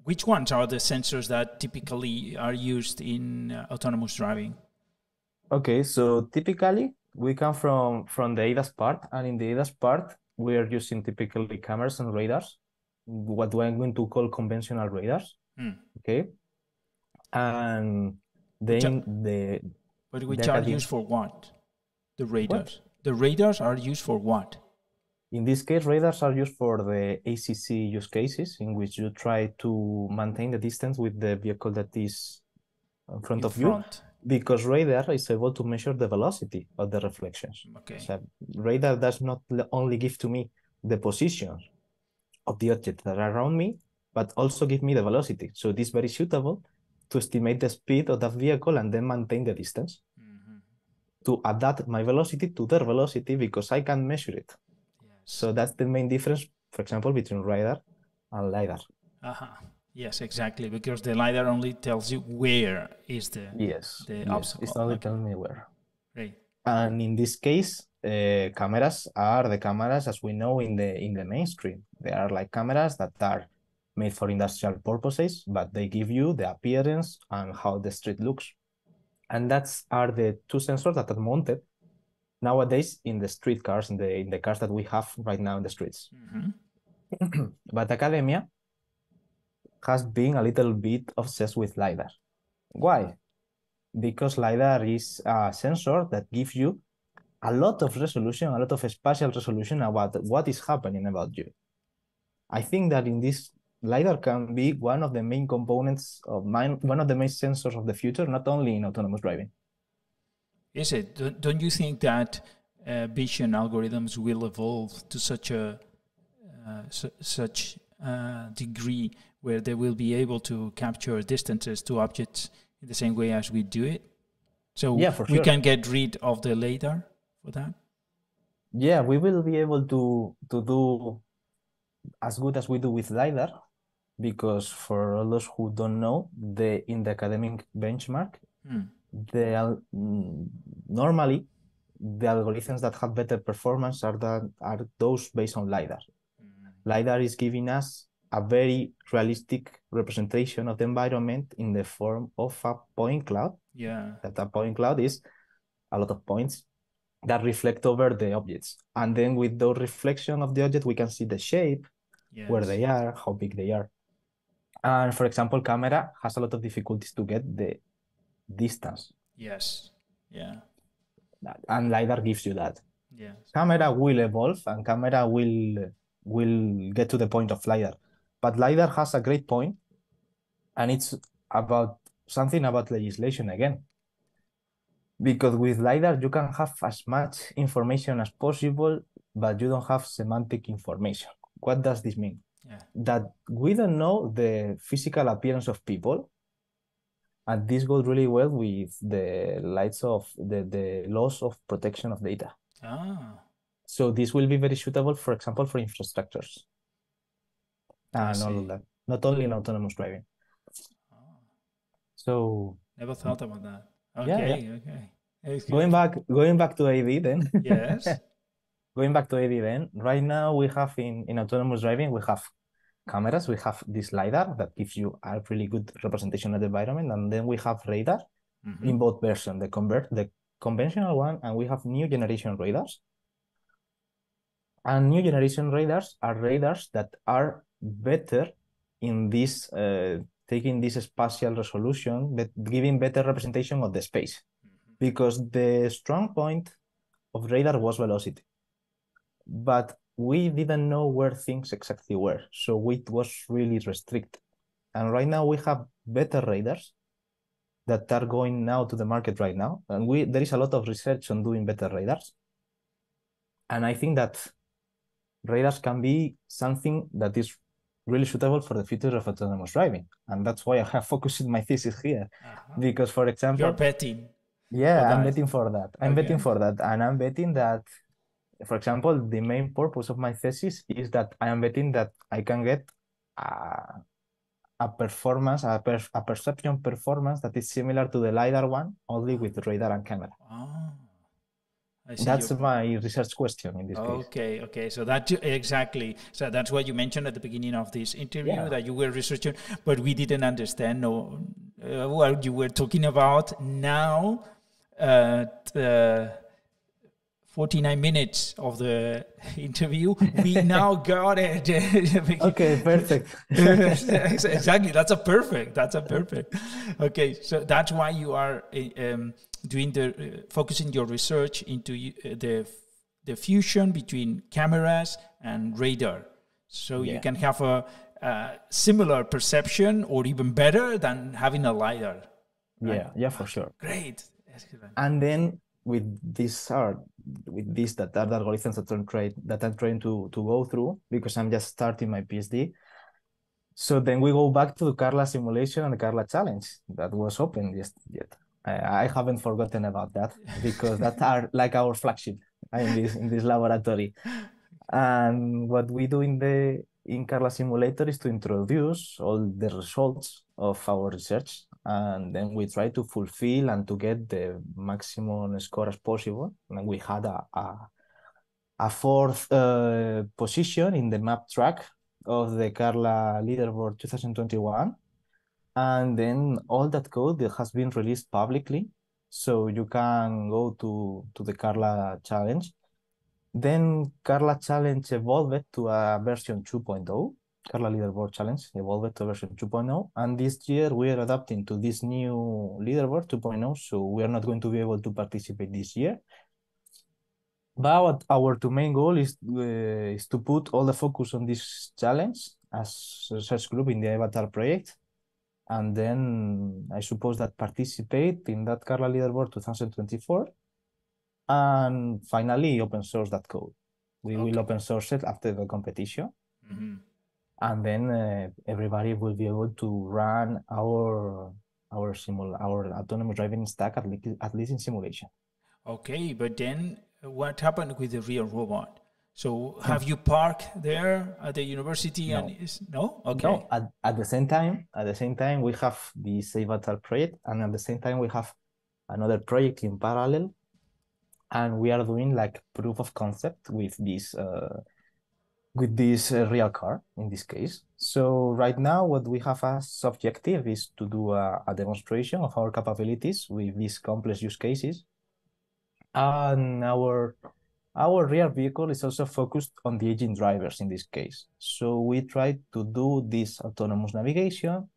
which ones are the sensors that typically are used in uh, autonomous driving? Okay, so typically we come from, from the A D A S part. And in the A D A S part, we are using typically cameras and radars, what we're going to call conventional radars. Hmm. Okay. And then the... But which are used for what? The radars. What? The radars are used for what? In this case, radars are used for the A C C use cases, in which you try to maintain the distance with the vehicle that is in front in of front. you, because radar is able to measure the velocity of the reflections. Okay. So radar does not only give to me the positions of the objects that are around me, but also give me the velocity. So it is very suitable to estimate the speed of that vehicle and then maintain the distance, mm-hmm. to adapt my velocity to their velocity, because I can measure it. So that's the main difference, for example, between radar and LiDAR. Uh-huh. Yes, exactly, because the LiDAR only tells you where is the, yes, the yes. obstacle. It's only telling me where. Great. And in this case, uh, cameras are the cameras as we know in the, in the mainstream. They are like cameras that are made for industrial purposes, but they give you the appearance and how the street looks. And that's are the two sensors that are mounted nowadays in the street cars, in the, in the cars that we have right now in the streets. Mm-hmm. But academia has been a little bit obsessed with LiDAR. Why? Because LiDAR is a sensor that gives you a lot of resolution, a lot of spatial resolution about what is happening about you. I think that in this, LiDAR can be one of the main components of mine, one of the main sensors of the future, not only in autonomous driving. Is it? Don't you think that uh, vision algorithms will evolve to such a uh, su such uh, degree where they will be able to capture distances to objects in the same way as we do it? So yeah, for we sure. can get rid of the LiDAR for that? Yeah, we will be able to, to do as good as we do with LiDAR, because for all those who don't know, the, in the academic benchmark, mm. The, normally, the algorithms that have better performance are, the, are those based on LiDAR. Mm. LiDAR is giving us a very realistic representation of the environment in the form of a point cloud. Yeah. That a point cloud is a lot of points that reflect over the objects. And then with the reflection of the object, we can see the shape, yes. where they are, how big they are. And for example, camera has a lot of difficulties to get the distance. Yes. Yeah. And LiDAR gives you that. Yeah. Camera will evolve and camera will will get to the point of LiDAR. But LiDAR has a great point, and it's about something about legislation again. Because with LiDAR you can have as much information as possible, but you don't have semantic information. What does this mean? Yeah. That we don't know the physical appearance of people. And this goes really well with the lights of the, the laws of protection of data. Ah. So this will be very suitable, for example, for infrastructures. And all of that. Not only in autonomous driving. Ah. So never thought about that. Okay, yeah, yeah. okay. Excuse going back going back to A D then. Yes. Going back to A D then. Right now we have in, in autonomous driving, we have cameras, we have this LiDAR that gives you a really good representation of the environment, and then we have radar, mm-hmm. in both versions, the convert the conventional one, and we have new generation radars. And new generation radars are radars that are better in this uh, taking this spatial resolution, that giving better representation of the space, mm-hmm. because the strong point of radar was velocity, but we didn't know where things exactly were, so it was really restricted. And right now we have better radars that are going now to the market right now, and we there is a lot of research on doing better radars. And I think that radars can be something that is really suitable for the future of autonomous driving, and that's why I have focused my thesis here, uh-huh. because, for example, you're betting. Yeah, I'm betting for that. I'm okay. betting for that, and I'm betting that. For example, the main purpose of my thesis is that I am betting that I can get a, a performance, a, per, a perception performance that is similar to the LiDAR one, only with radar and camera. Oh, I see. That's your... my research question in this okay, case. Okay, okay. So that exactly. So that's what you mentioned at the beginning of this interview, yeah. that you were researching, but we didn't understand no, uh, what you were talking about. Now, uh, uh, forty-nine minutes of the interview, we now got it. Okay, perfect. Exactly, that's a perfect, that's a perfect. Okay, so that's why you are um, doing the, uh, focusing your research into uh, the, the fusion between cameras and radar. So yeah. you can have a, a similar perception or even better than having a LiDAR. Right? Yeah, yeah, for sure. Great. Excellent. And then with this art, with these that are the algorithms that I'm trying that I'm trying to, to go through, because I'm just starting my PhD. So then we go back to the CARLA simulation and the CARLA challenge that was open just yet. I, I haven't forgotten about that because that are like our flagship in this in this laboratory. And what we do in the in CARLA simulator is to introduce all the results of our research, and then we try to fulfill and to get the maximum score as possible. And we had a a, a fourth uh, position in the map track of the CARLA leaderboard twenty twenty-one, and then all that code that has been released publicly, so you can go to to the CARLA challenge. Then CARLA challenge evolved to a version two point oh. CARLA leaderboard challenge evolved to version two point oh, and this year we are adapting to this new leaderboard two point oh, so we are not going to be able to participate this year. But our two main goal is, uh, is to put all the focus on this challenge as a research group in the AIVATAR project, and then I suppose that participate in that CARLA leaderboard twenty twenty-four, and finally open source that code. We okay. will open source it after the competition, mm-hmm. and then uh, everybody will be able to run our our simul our autonomous driving stack at least at least in simulation. Okay, but then. What happened with the real robot? So have you parked there at the university? No. And is no okay no. At, at the same time at the same time we have this AIVATAR project, and at the same time we have another project in parallel, and we are doing like proof of concept with this uh, with this uh, real car in this case. So right now what we have as objective is to do a, a demonstration of our capabilities with these complex use cases. And our our rear vehicle is also focused on the agent drivers in this case. So we try to do this autonomous navigation,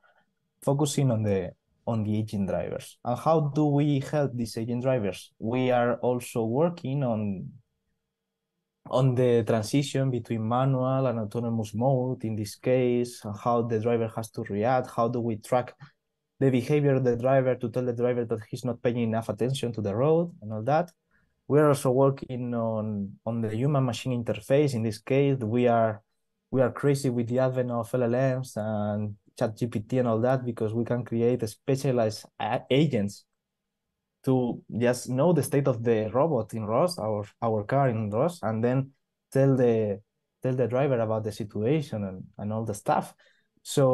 focusing on the on the agent drivers. And how do we help these agent drivers? We are also working on on the transition between manual and autonomous mode in this case, and how the driver has to react. How do we track the behavior of the driver to tell the driver that he's not paying enough attention to the road and all that? We're also working on on the human machine interface. In this case, we are we are crazy with the advent of L L Ms and ChatGPT and all that, because we can create specialized agents to just know the state of the robot in ROS, our our car in ROS, and then tell the tell the driver about the situation and, and all the stuff. So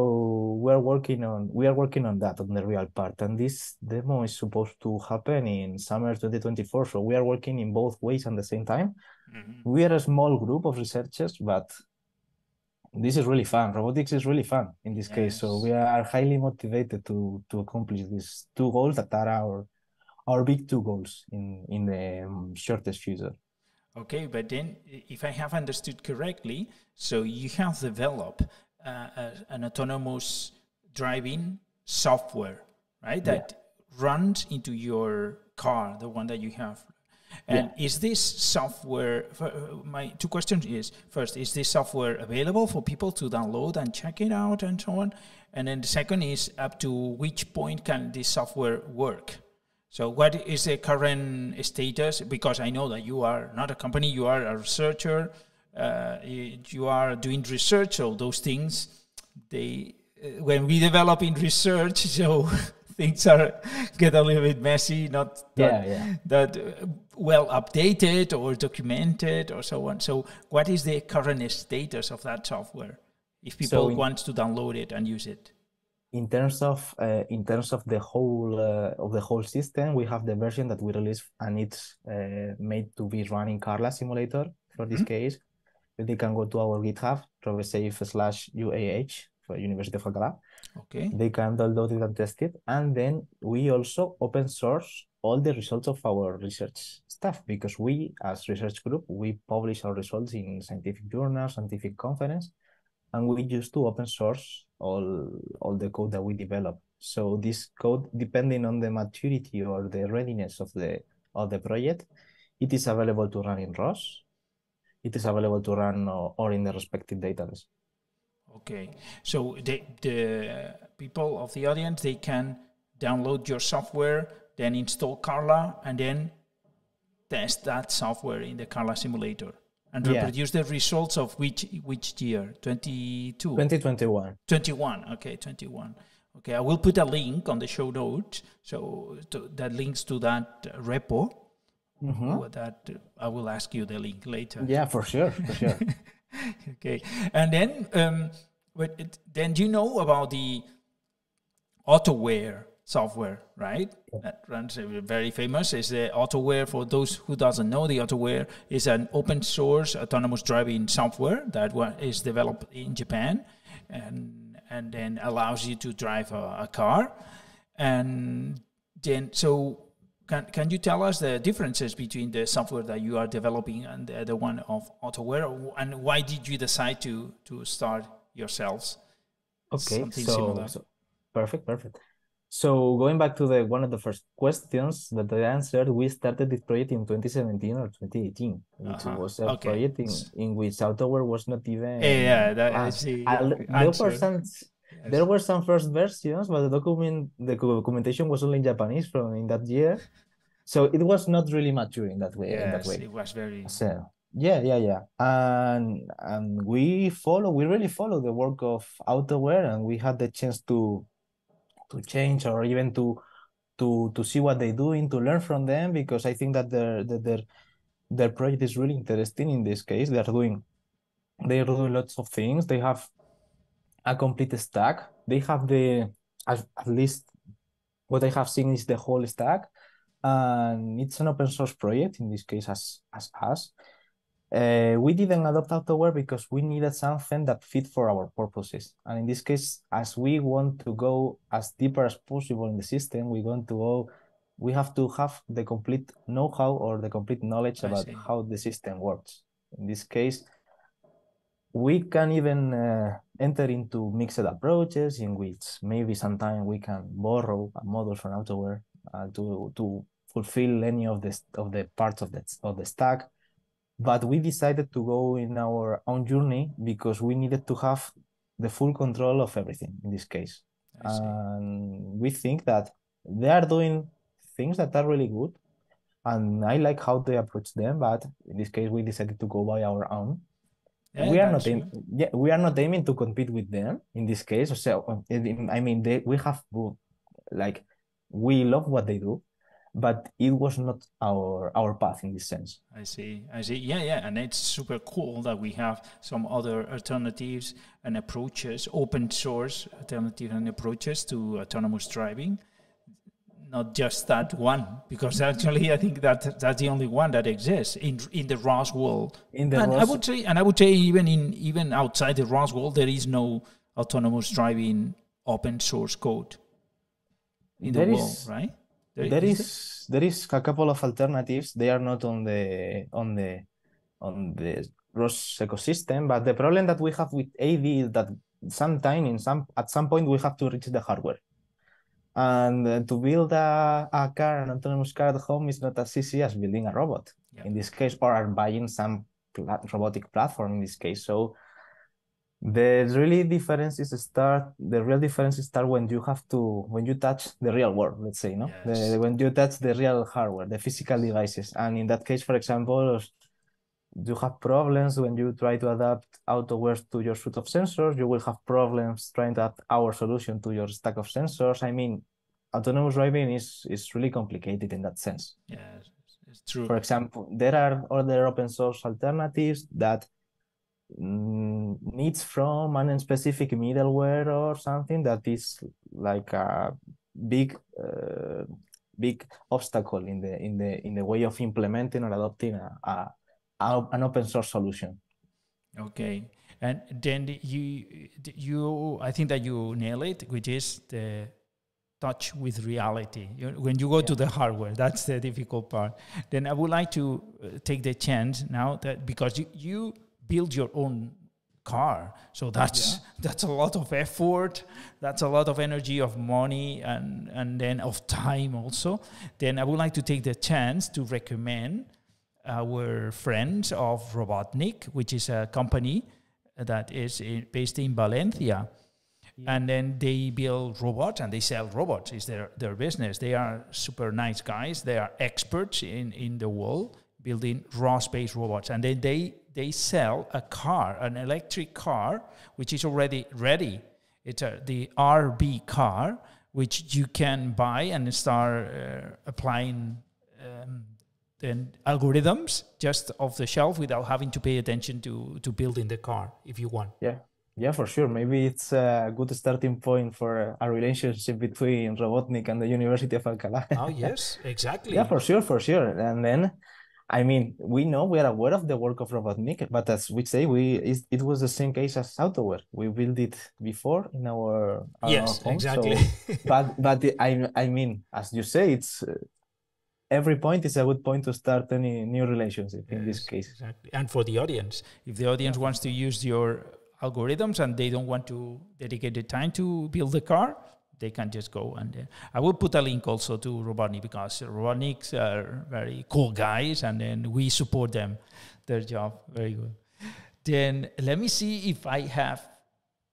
we're working on we are working on that, on the real part, and this demo is supposed to happen in summer twenty twenty-four. So we are working in both ways at the same time. Mm-hmm. We are a small group of researchers, but this is really fun. Robotics is really fun in this yes. case. So we are highly motivated to to accomplish these two goals that are our our big two goals in in the shortest future. Okay, but then if I have understood correctly, so you have developed Uh, an autonomous driving software, right? That yeah. runs into your car, the one that you have. And yeah. is this software, for, uh, my two questions is, first, is this software available for people to download and check it out and so on? And then the second is, up to which point can this software work? So what is the current status? Because I know that you are not a company, you are a researcher. Uh, you are doing research, so those things, they uh, when we develop in research, so things are get a little bit messy, not that, yeah, yeah. that uh, well updated or documented or so on. So what is the current status of that software if people so in, want to download it and use it? In terms of uh, in terms of the whole uh, of the whole system, we have the version that we released, and it's uh, made to be running CARLA simulator for this mm-hmm. case. They can go to our GitHub, RoboSafe slash U A H for University of Alcalá. Okay. They can download it and test it. And then we also open source all the results of our research stuff, because we, as research group, we publish our results in scientific journals, scientific conference, and we used to open source all, all the code that we develop. So this code, depending on the maturity or the readiness of the, of the project, It is available to run in ROS. It is available to run or, or in the respective database. Okay, so the, the people of the audience, they can download your software, then install Carla, and then test that software in the Carla simulator and yeah. reproduce the results of which which year? twenty-two? twenty twenty-one. twenty-one, okay, twenty-one. Okay, I will put a link on the show notes, so to, that links to that repo. Mm-hmm. That I will ask you the link later. Yeah, for sure, for sure. Okay, and then, um, but it, then you know about the Autoware software, right? Yeah. That runs uh, very famous. Is the Autoware, for those who doesn't know, the Autoware is an open source autonomous driving software that one is developed in Japan, and and then allows you to drive a, a car, and then so. Can, can you tell us the differences between the software that you are developing and the, the one of Autoware, and why did you decide to to start yourselves? Okay, something so, similar. So perfect, perfect. So going back to the one of the first questions that I answered, we started this project in twenty seventeen or twenty eighteen, which uh-huh. was a okay. project in, in which Autoware was not even. Yeah, that uh, is the answer. There were some first versions, but the document, the documentation was only in Japanese from in that year, so it was not really mature in that way. Yes, in that way. It was very. So yeah, yeah, yeah, and and we follow, we really follow the work of Autoware, and we had the chance to to change or even to to to see what they're doing, to learn from them, because I think that their their their project is really interesting. In this case, they are doing they are doing lots of things. They have a complete stack. They have the, at, at least what I have seen is the whole stack, and it's an open source project, in this case as as us. Uh, we didn't adopt Autoware because we needed something that fit for our purposes. And in this case, as we want to go as deeper as possible in the system, we want to go, we have to have the complete know-how or the complete knowledge I about see. how the system works. In this case, we can even uh, enter into mixed approaches in which maybe sometime we can borrow a model from Autoware uh, to to fulfill any of the of the parts of the of the stack. But we decided to go in our own journey because we needed to have the full control of everything in this case. And we think that they are doing things that are really good, and I like how they approach them. But in this case, we decided to go by our own. Yeah, we are not aim yeah, we are not aiming to compete with them in this case. So I mean, they, we have like we love what they do, but it was not our our path in this sense. I see, I see. Yeah, yeah, and it's super cool that we have some other alternatives and approaches, open source alternatives and approaches to autonomous driving. Not just that one, because actually I think that that's the only one that exists in in the ROS world. In the and ROS I would say, and I would say even in even outside the ROS world, there is no autonomous driving open source code in there the is, world, right? There, there is, is there is a couple of alternatives. They are not on the on the on the ROS ecosystem, but the problem that we have with A D is that sometime in some at some point we have to reach the hardware. And to build a, a car, an autonomous car at home, is not as easy as building a robot, yeah. in this case, or buying some plat robotic platform in this case. So the really difference is start. The real difference is start when you have to when you touch the real world. Let's say, no, yes. the, when you touch the real hardware, the physical devices. And in that case, for example, you have problems when you try to adapt Autoware to your suite of sensors. You will have problems trying to adapt our solution to your stack of sensors. I mean, autonomous driving is, is really complicated in that sense. Yes, it's true. For example, there are other open source alternatives that mm, needs from an specific middleware or something that is like a big... Uh, big obstacle in the, in, the, in the way of implementing or adopting a... a an open source solution. Okay, and then you you I think that you nail it, which is the touch with reality. You, when you go yeah. to the hardware, that's the difficult part. Then I would like to take the chance now that because you, you build your own car, so that's yeah. that's a lot of effort, that's a lot of energy, of money, and and then of time also. Then I would like to take the chance to recommend our friends of Robotnik, which is a company that is based in Valencia. Yeah. And then they build robots and they sell robots. It's their, their business. They are super nice guys. They are experts in, in the world building R O S-based robots. And then they, they sell a car, an electric car, which is already ready. It's a, the R B car, which you can buy and start uh, applying um, then algorithms just off the shelf without having to pay attention to, to building the car if you want. Yeah. Yeah, for sure. Maybe it's a good starting point for a relationship between Robotnik and the University of Alcalá. Oh, yes, exactly. Yeah, for sure, for sure. And then, I mean, we know we are aware of the work of Robotnik, but as we say, we it, it was the same case as Autoware. We built it before in our, our yes, home, exactly. So, but but I I mean, as you say, it's every point is a good point to start any new relationship in yes, this case. Exactly. And for the audience, if the audience yeah. wants to use your algorithms and they don't want to dedicate the time to build the car, they can just go and uh, I will put a link also to Robotnik, because Robotniks are very cool guys and then we support them, their job. Very good. Then let me see if I have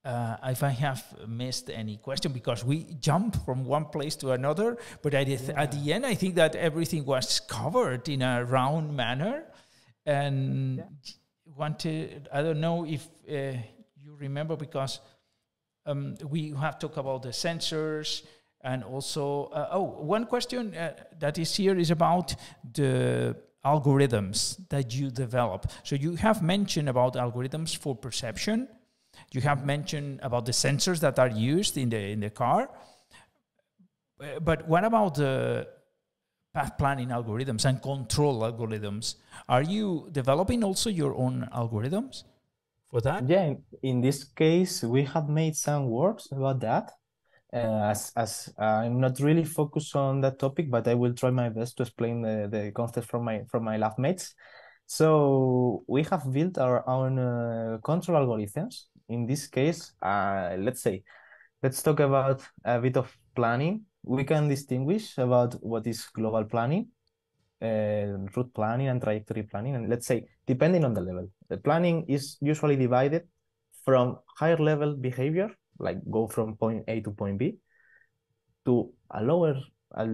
uh, if I have missed any question, because we jump from one place to another, but I did, yeah. at the end I think that everything was covered in a round manner. And yeah. want to, I don't know if uh, you remember, because um, we have talked about the sensors and also, uh, oh, one question uh, that is here is about the algorithms that you develop. So you have mentioned about algorithms for perception. You have mentioned about the sensors that are used in the, in the car. But what about the path planning algorithms and control algorithms? Are you developing also your own algorithms for that? Yeah, in, in this case, we have made some works about that. Uh, as as I'm not really focused on that topic, but I will try my best to explain the, the concept from my, from my lab mates. So we have built our own uh, control algorithms. In this case, uh, let's say, let's talk about a bit of planning. We can distinguish about what is global planning, uh, route planning, and trajectory planning. And let's say, depending on the level, the planning is usually divided from higher level behavior, like go from point A to point B, to a lower, a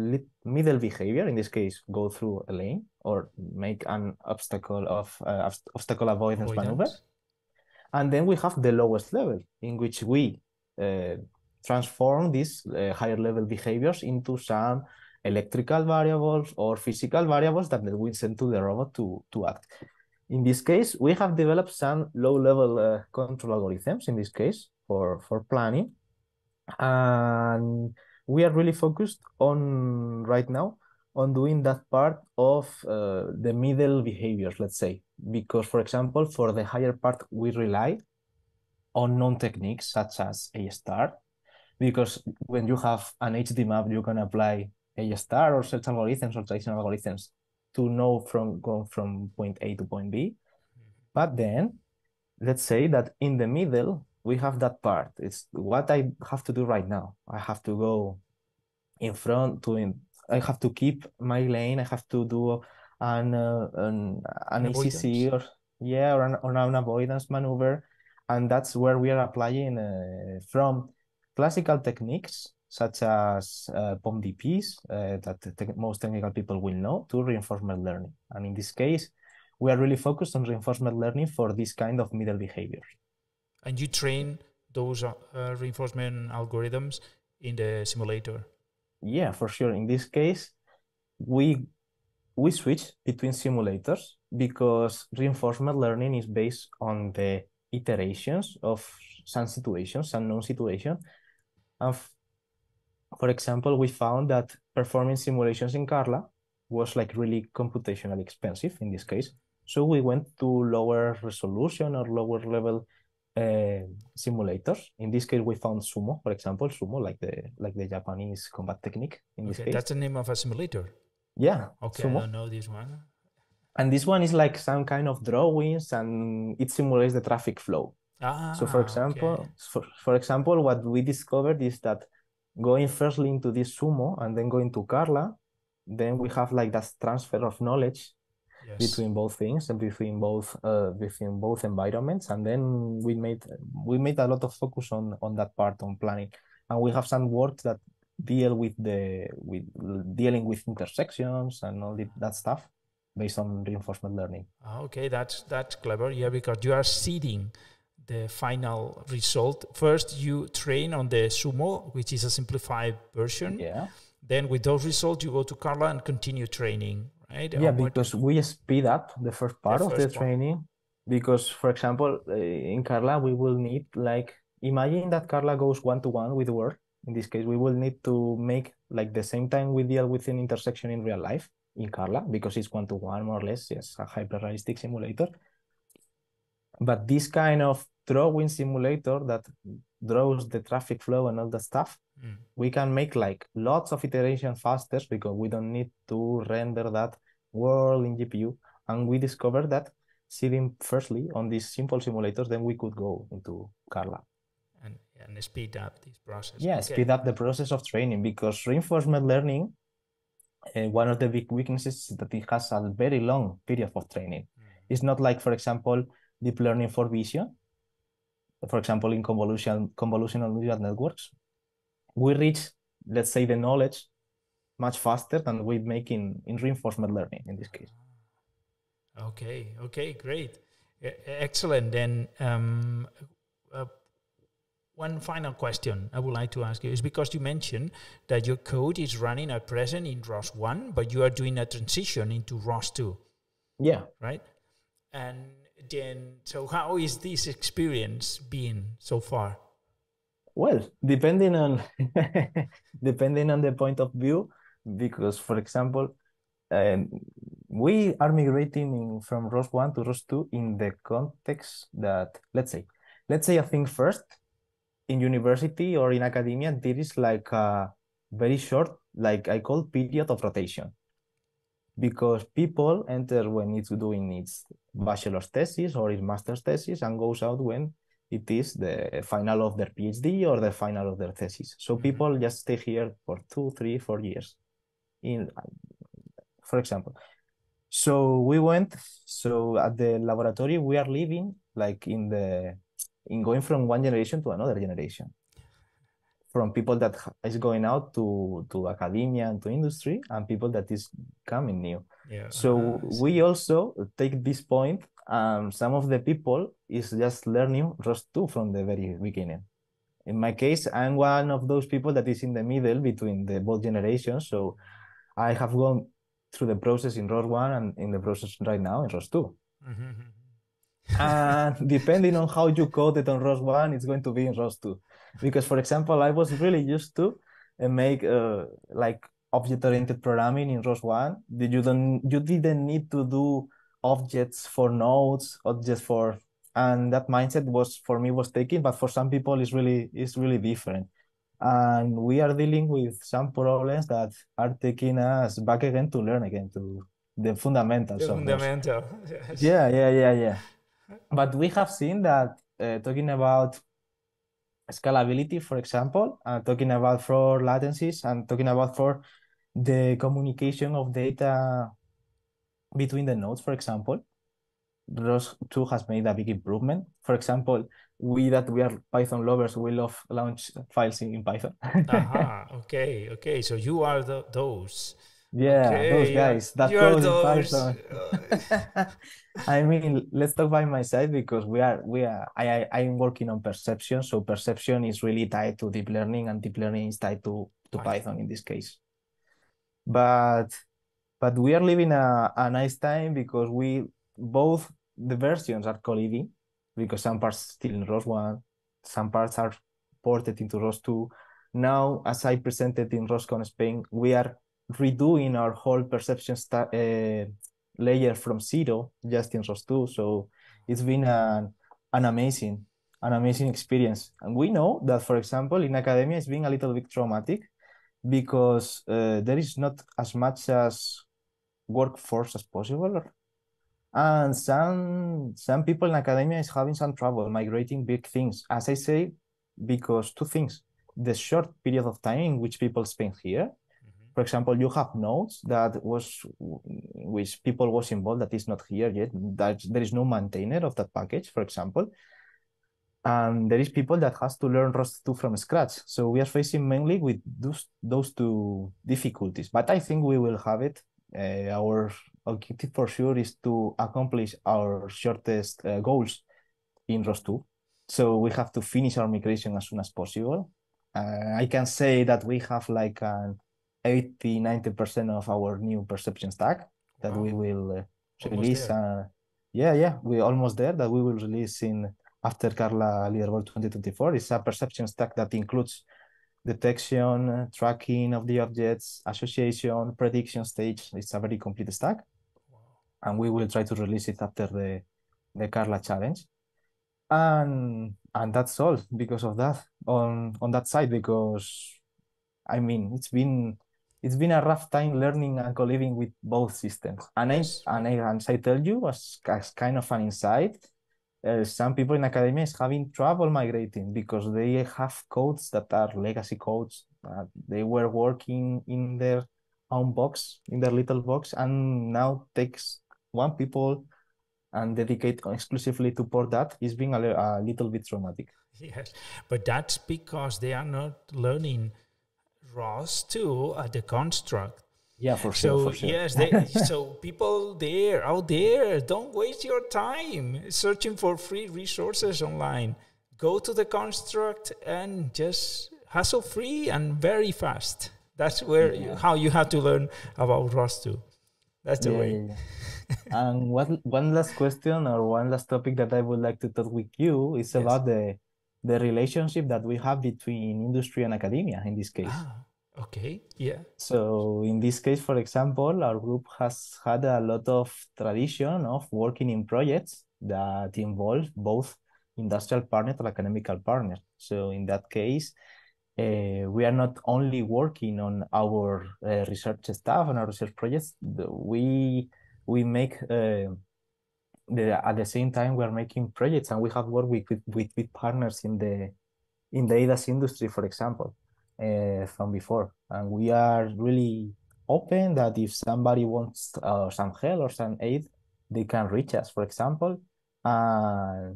middle behavior, in this case, go through a lane or make an obstacle of uh, obstacle avoidance maneuver. And then we have the lowest level, in which we uh, transform these uh, higher level behaviors into some electrical variables or physical variables that we send to the robot to, to act. In this case, we have developed some low level uh, control algorithms, in this case, for, for planning. And we are really focused on, right now, on doing that part of uh, the middle behaviors, let's say. Because, for example, for the higher part, we rely on known techniques such as A star. Because when you have an H D map, you can apply A star or search algorithms or traditional algorithms to know from go from point A to point B. But then, let's say that in the middle, we have that part. It's what I have to do right now. I have to go in front to, in, I have to keep my lane. I have to do an, uh, an, an A C C or, yeah, or, an, or an avoidance maneuver. And that's where we are applying uh, from classical techniques such as uh, P O M D Ps uh, that the te most technical people will know, to reinforcement learning. And in this case, we are really focused on reinforcement learning for this kind of middle behavior. And you train those uh, uh, reinforcement algorithms in the simulator? Yeah, for sure. In this case, we, we switch between simulators, because reinforcement learning is based on the iterations of some situations, some known situations. And for example, we found that performing simulations in CARLA was like really computationally expensive in this case. So we went to lower resolution or lower level uh, simulators. In this case, we found SUMO, for example, SUMO, like the like the Japanese combat technique. In okay, this case, that's the name of a simulator. Yeah. Okay, SUMO. I don't know this one. And this one is like some kind of drawings, and it simulates the traffic flow. Ah, so for example, okay. for, for example, what we discovered is that going firstly into this SUMO and then going to CARLA, then we have like that transfer of knowledge yes. between both things and between both uh, between both environments. And then we made we made a lot of focus on on that part, on planning, and we have some work that deal with the with dealing with intersections and all the, that stuff based on reinforcement learning. Okay, that's that's clever. Yeah, because you are seeding the final result. First, you train on the SUMO, which is a simplified version. Yeah. Then with those results, you go to CARLA and continue training, right? Yeah, or because what? we speed up the first part the of first the training. Part. Because, for example, in CARLA, we will need, like, imagine that CARLA goes one-to-one with Word. In this case, we will need to make, like, the same time we deal with an intersection in real life in CARLA, because it's one-to-one, more or less. Yes, a hyper-realistic simulator. But this kind of drawing simulator that draws the traffic flow and all that stuff, mm. we can make like lots of iteration faster because we don't need to render that world in G P U. And we discovered that sitting firstly on these simple simulators, then we could go into CARLA. And, and speed up this process. Yeah, okay. Speed up the process of training, because reinforcement learning, uh, one of the big weaknesses is that it has a very long period of training. Mm. It's not like, for example, deep learning for vision. For example, in convolution, convolutional neural networks, we reach, let's say, the knowledge much faster than we make in, in reinforcement learning in this case. Okay, okay, great. Excellent. Then um, uh, one final question I would like to ask you is, because you mentioned that your code is running at present in ROS one, but you are doing a transition into ROS two. Yeah. Right? And then, so how is this experience been so far? Well, depending on depending on the point of view, because, for example, um, we are migrating in, from ROS one to ROS two in the context that, let's say, let's say I think first, in university or in academia, there is like a very short, like I call period of rotation. Because people enter when it's doing its bachelor's thesis or its master's thesis and goes out when it is the final of their PhD or the final of their thesis. So mm-hmm. people just stay here for two, three, four years, in, for example. So we went, so at the laboratory, we are living like in the, in going from one generation to another generation. From people that is going out to, to academia and to industry, and people that is coming new. Yeah, so uh, we also take this point, um, some of the people is just learning ROS two from the very beginning. In my case, I'm one of those people that is in the middle between the both generations. So I have gone through the process in ROS one and in the process right now in ROS two. Mm-hmm. And depending on how you code it on ROS one, it's going to be in ROS two. Because, for example, I was really used to make uh, like object-oriented programming in ROS one. You don't, you didn't need to do objects for nodes, objects for, and that mindset was for me was taken. But for some people, it's really it's really different. And we are dealing with some problems that are taking us back again to learn again to the fundamentals. The fundamental. Yes. Yeah, yeah, yeah, yeah. But we have seen that uh, talking about scalability, for example, uh, talking about for latencies and talking about for the communication of data between the nodes, for example, ROS two has made a big improvement. For example, we that we are Python lovers, we love launch files in, in Python. Aha, okay, okay. So you are the, those. Yeah, okay, those guys that code in Python. I mean, let's talk by my side, because we are we are I, I I'm working on perception, so perception is really tied to deep learning, and deep learning is tied to to Python in this case. But but we are living a, a nice time, because we both the versions are colliding, because some parts still in ROS one, some parts are ported into ROS two. Now, as I presented in RosCon Spain, we are redoing our whole perception uh, layer from zero just in ROS two. So it's been an, an amazing, an amazing experience. And we know that, for example, in academia, it's been a little bit traumatic, because uh, there is not as much as workforce as possible. And some, some people in academia is having some trouble migrating big things. As I say, because two things, the short period of time in which people spend here, for example, you have nodes that was, which people was involved that is not here yet, that there is no maintainer of that package, for example. And there is people that has to learn R O S two from scratch. So we are facing mainly with those, those two difficulties, but I think we will have it. Uh, our objective for sure is to accomplish our shortest uh, goals in R O S two. So we have to finish our migration as soon as possible. Uh, I can say that we have like an eighty, ninety percent of our new perception stack that wow. we will uh, release. Uh, yeah, yeah, we're almost there, that we will release in after CARLA Leaderboard twenty twenty-four. It's a perception stack that includes detection, uh, tracking of the objects, association, prediction stage. It's a very complete stack. Wow. And we will try to release it after the, the CARLA challenge. And and that's all because of that on on that side, because I mean it's been it's been a rough time learning and co-living with both systems. And I and I, and I tell you as, as kind of an insight, uh, some people in academia is having trouble migrating because they have codes that are legacy codes. Uh, they were working in their own box, in their little box, and now takes one people and dedicate exclusively to port that is being a, a little bit traumatic. Yes, but that's because they are not learning R O S two at the construct. Yeah, for sure. So for sure. yes, they, so people there out there, don't waste your time searching for free resources online. Go to the construct and just hassle free and very fast. That's where yeah. you, how you have to learn about R O S two. That's the yeah, way. Yeah, yeah. And one one last question or one last topic that I would like to talk with you is yes. about the the relationship that we have between industry and academia in this case. Ah, okay. Yeah. So in this case, for example, our group has had a lot of tradition of working in projects that involve both industrial partners or academical partners. So in that case, Uh, we are not only working on our uh, research staff and our research projects. We we make uh, the, at the same time we are making projects, and we have worked with with, with partners in the in the A D A S industry, for example, uh, from before. And we are really open that if somebody wants uh, some help or some aid, they can reach us, for example. Uh,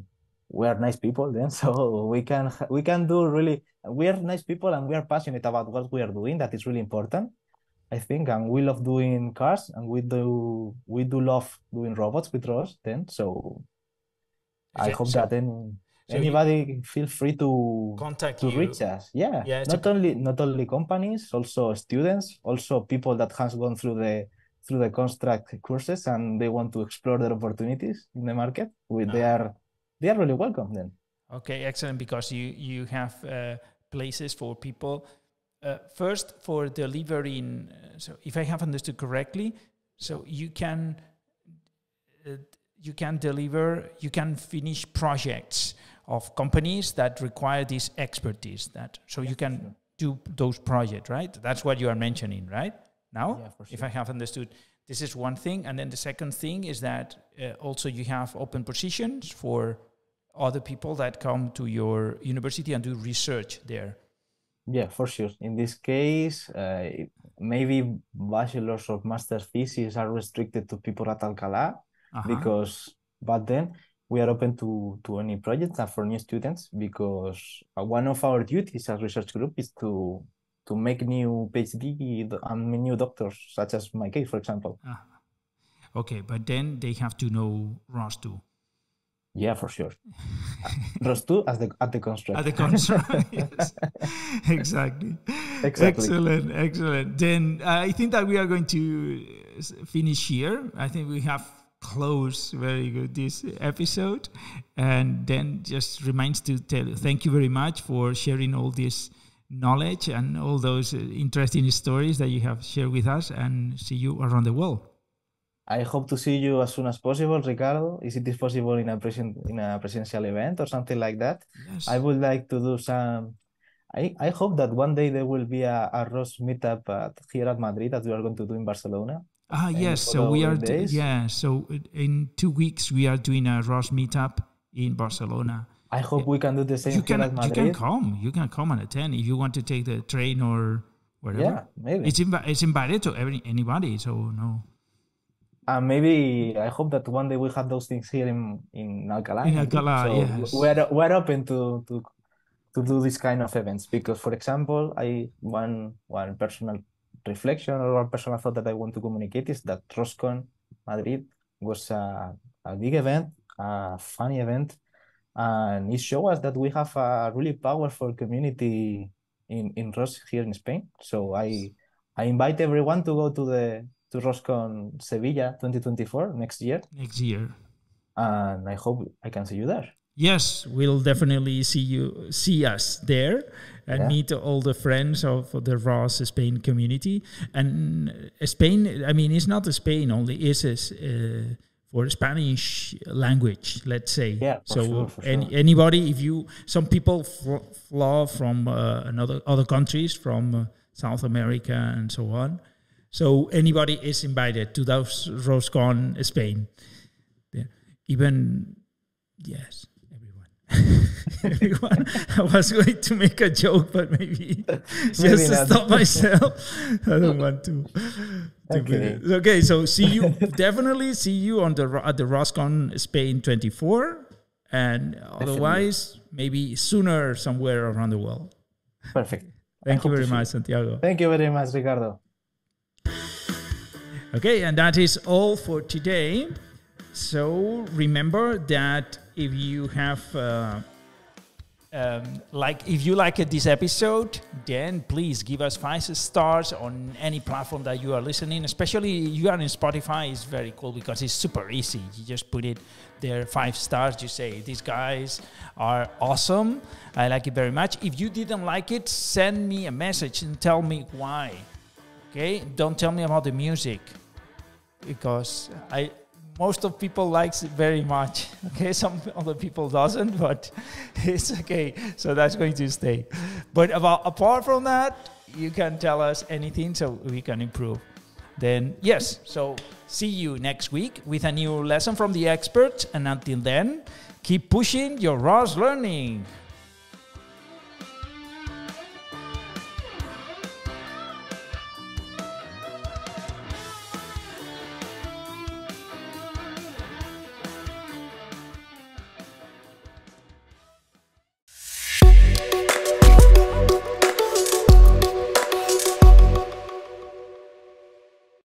we are nice people then, so we can we can do really. We are nice people and we are passionate about what we are doing. That is really important, I think. And we love doing cars, and we do we do love doing robots with R O S then. So I hope so, that then so anybody feel free to contact to you. reach us. Yeah. yeah not a... only not only companies, also students, also people that has gone through the through the construct courses and they want to explore their opportunities in the market. We, no. they are they are really welcome then. Okay, excellent, because you you have uh, places for people uh, first for delivering. Uh, so, if I have understood correctly, so you can uh, you can deliver, you can finish projects of companies that require this expertise. That so yeah, you can sure. do those projects, right? That's what you are mentioning, right? Now, yeah, for sure. If I have understood, this is one thing, and then the second thing is that uh, also you have open positions for other people that come to your university and do research there. Yeah, for sure. In this case, uh, maybe bachelor's or master's theses are restricted to people at Alcalá uh-huh. because, but then we are open to, to any projects and for new students, because one of our duties as research group is to to make new PhD and new doctors, such as my case, for example. Uh-huh. Okay, but then they have to know R O S too. Yeah, for sure. R O S two as the at the construct. At the construct, yes. exactly. exactly. Excellent, excellent. Then uh, I think that we are going to finish here. I think we have closed very good this episode, and then just remains to tell you, thank you very much for sharing all this knowledge and all those interesting stories that you have shared with us. And see you around the world. I hope to see you as soon as possible, Ricardo. Is it possible in a present in a presential event or something like that? Yes. I would like to do some. I, I hope that one day there will be a, a R O S meetup at, here at Madrid, as we are going to do in Barcelona. Ah yes, so we are days. yeah. So in two weeks we are doing a R O S meetup in Barcelona. I hope yeah. we can do the same. You can here at Madrid. you can come. You can come and attend if you want to take the train or wherever. Yeah, maybe. It's, inv it's invited to every, anybody, so no. And maybe I hope that one day we have those things here in, in Alcalá. In Alcalá, so yes. We're, we're open to, to, to do this kind of events because, for example, I one, one personal reflection or one personal thought that I want to communicate is that RosCon Madrid was a, a big event, a funny event, and it showed us that we have a really powerful community in, in ROS here in Spain. So I I invite everyone to go to the to RosCon Sevilla twenty twenty-four next year. Next year. And I hope I can see you there. Yes, we'll definitely see you, see us there, and yeah. meet all the friends of the ROS Spain community. And Spain, I mean, it's not Spain only; it's uh, for Spanish language, let's say. Yeah. So, sure, any, sure. anybody, if you, some people flow from uh, another other countries, from uh, South America and so on. So, anybody is invited to those RosCon Spain. Yeah. Even yes. Everyone, I was going to make a joke, but maybe, maybe just to stop myself. I don't want to. to okay. okay, so see you definitely see you on the at the RosCon Spain twenty-four, and definitely. Otherwise maybe sooner somewhere around the world. Perfect. Thank I you very much, Santiago. Thank you very much, Ricardo. Okay, and that is all for today. So remember that if you have uh, um, like if you liked this episode, then please give us five stars on any platform that you are listening. Especially if you are in Spotify, it's very cool because it's super easy. You just put it there, five stars. You say these guys are awesome. I like it very much. If you didn't like it, send me a message and tell me why. Okay, don't tell me about the music because I. Most of people likes it very much. Okay, some other people doesn't, but it's okay. So that's going to stay. But about apart from that, you can tell us anything so we can improve. Then yes. So see you next week with a new lesson from the experts. And until then, keep pushing your ROS learning.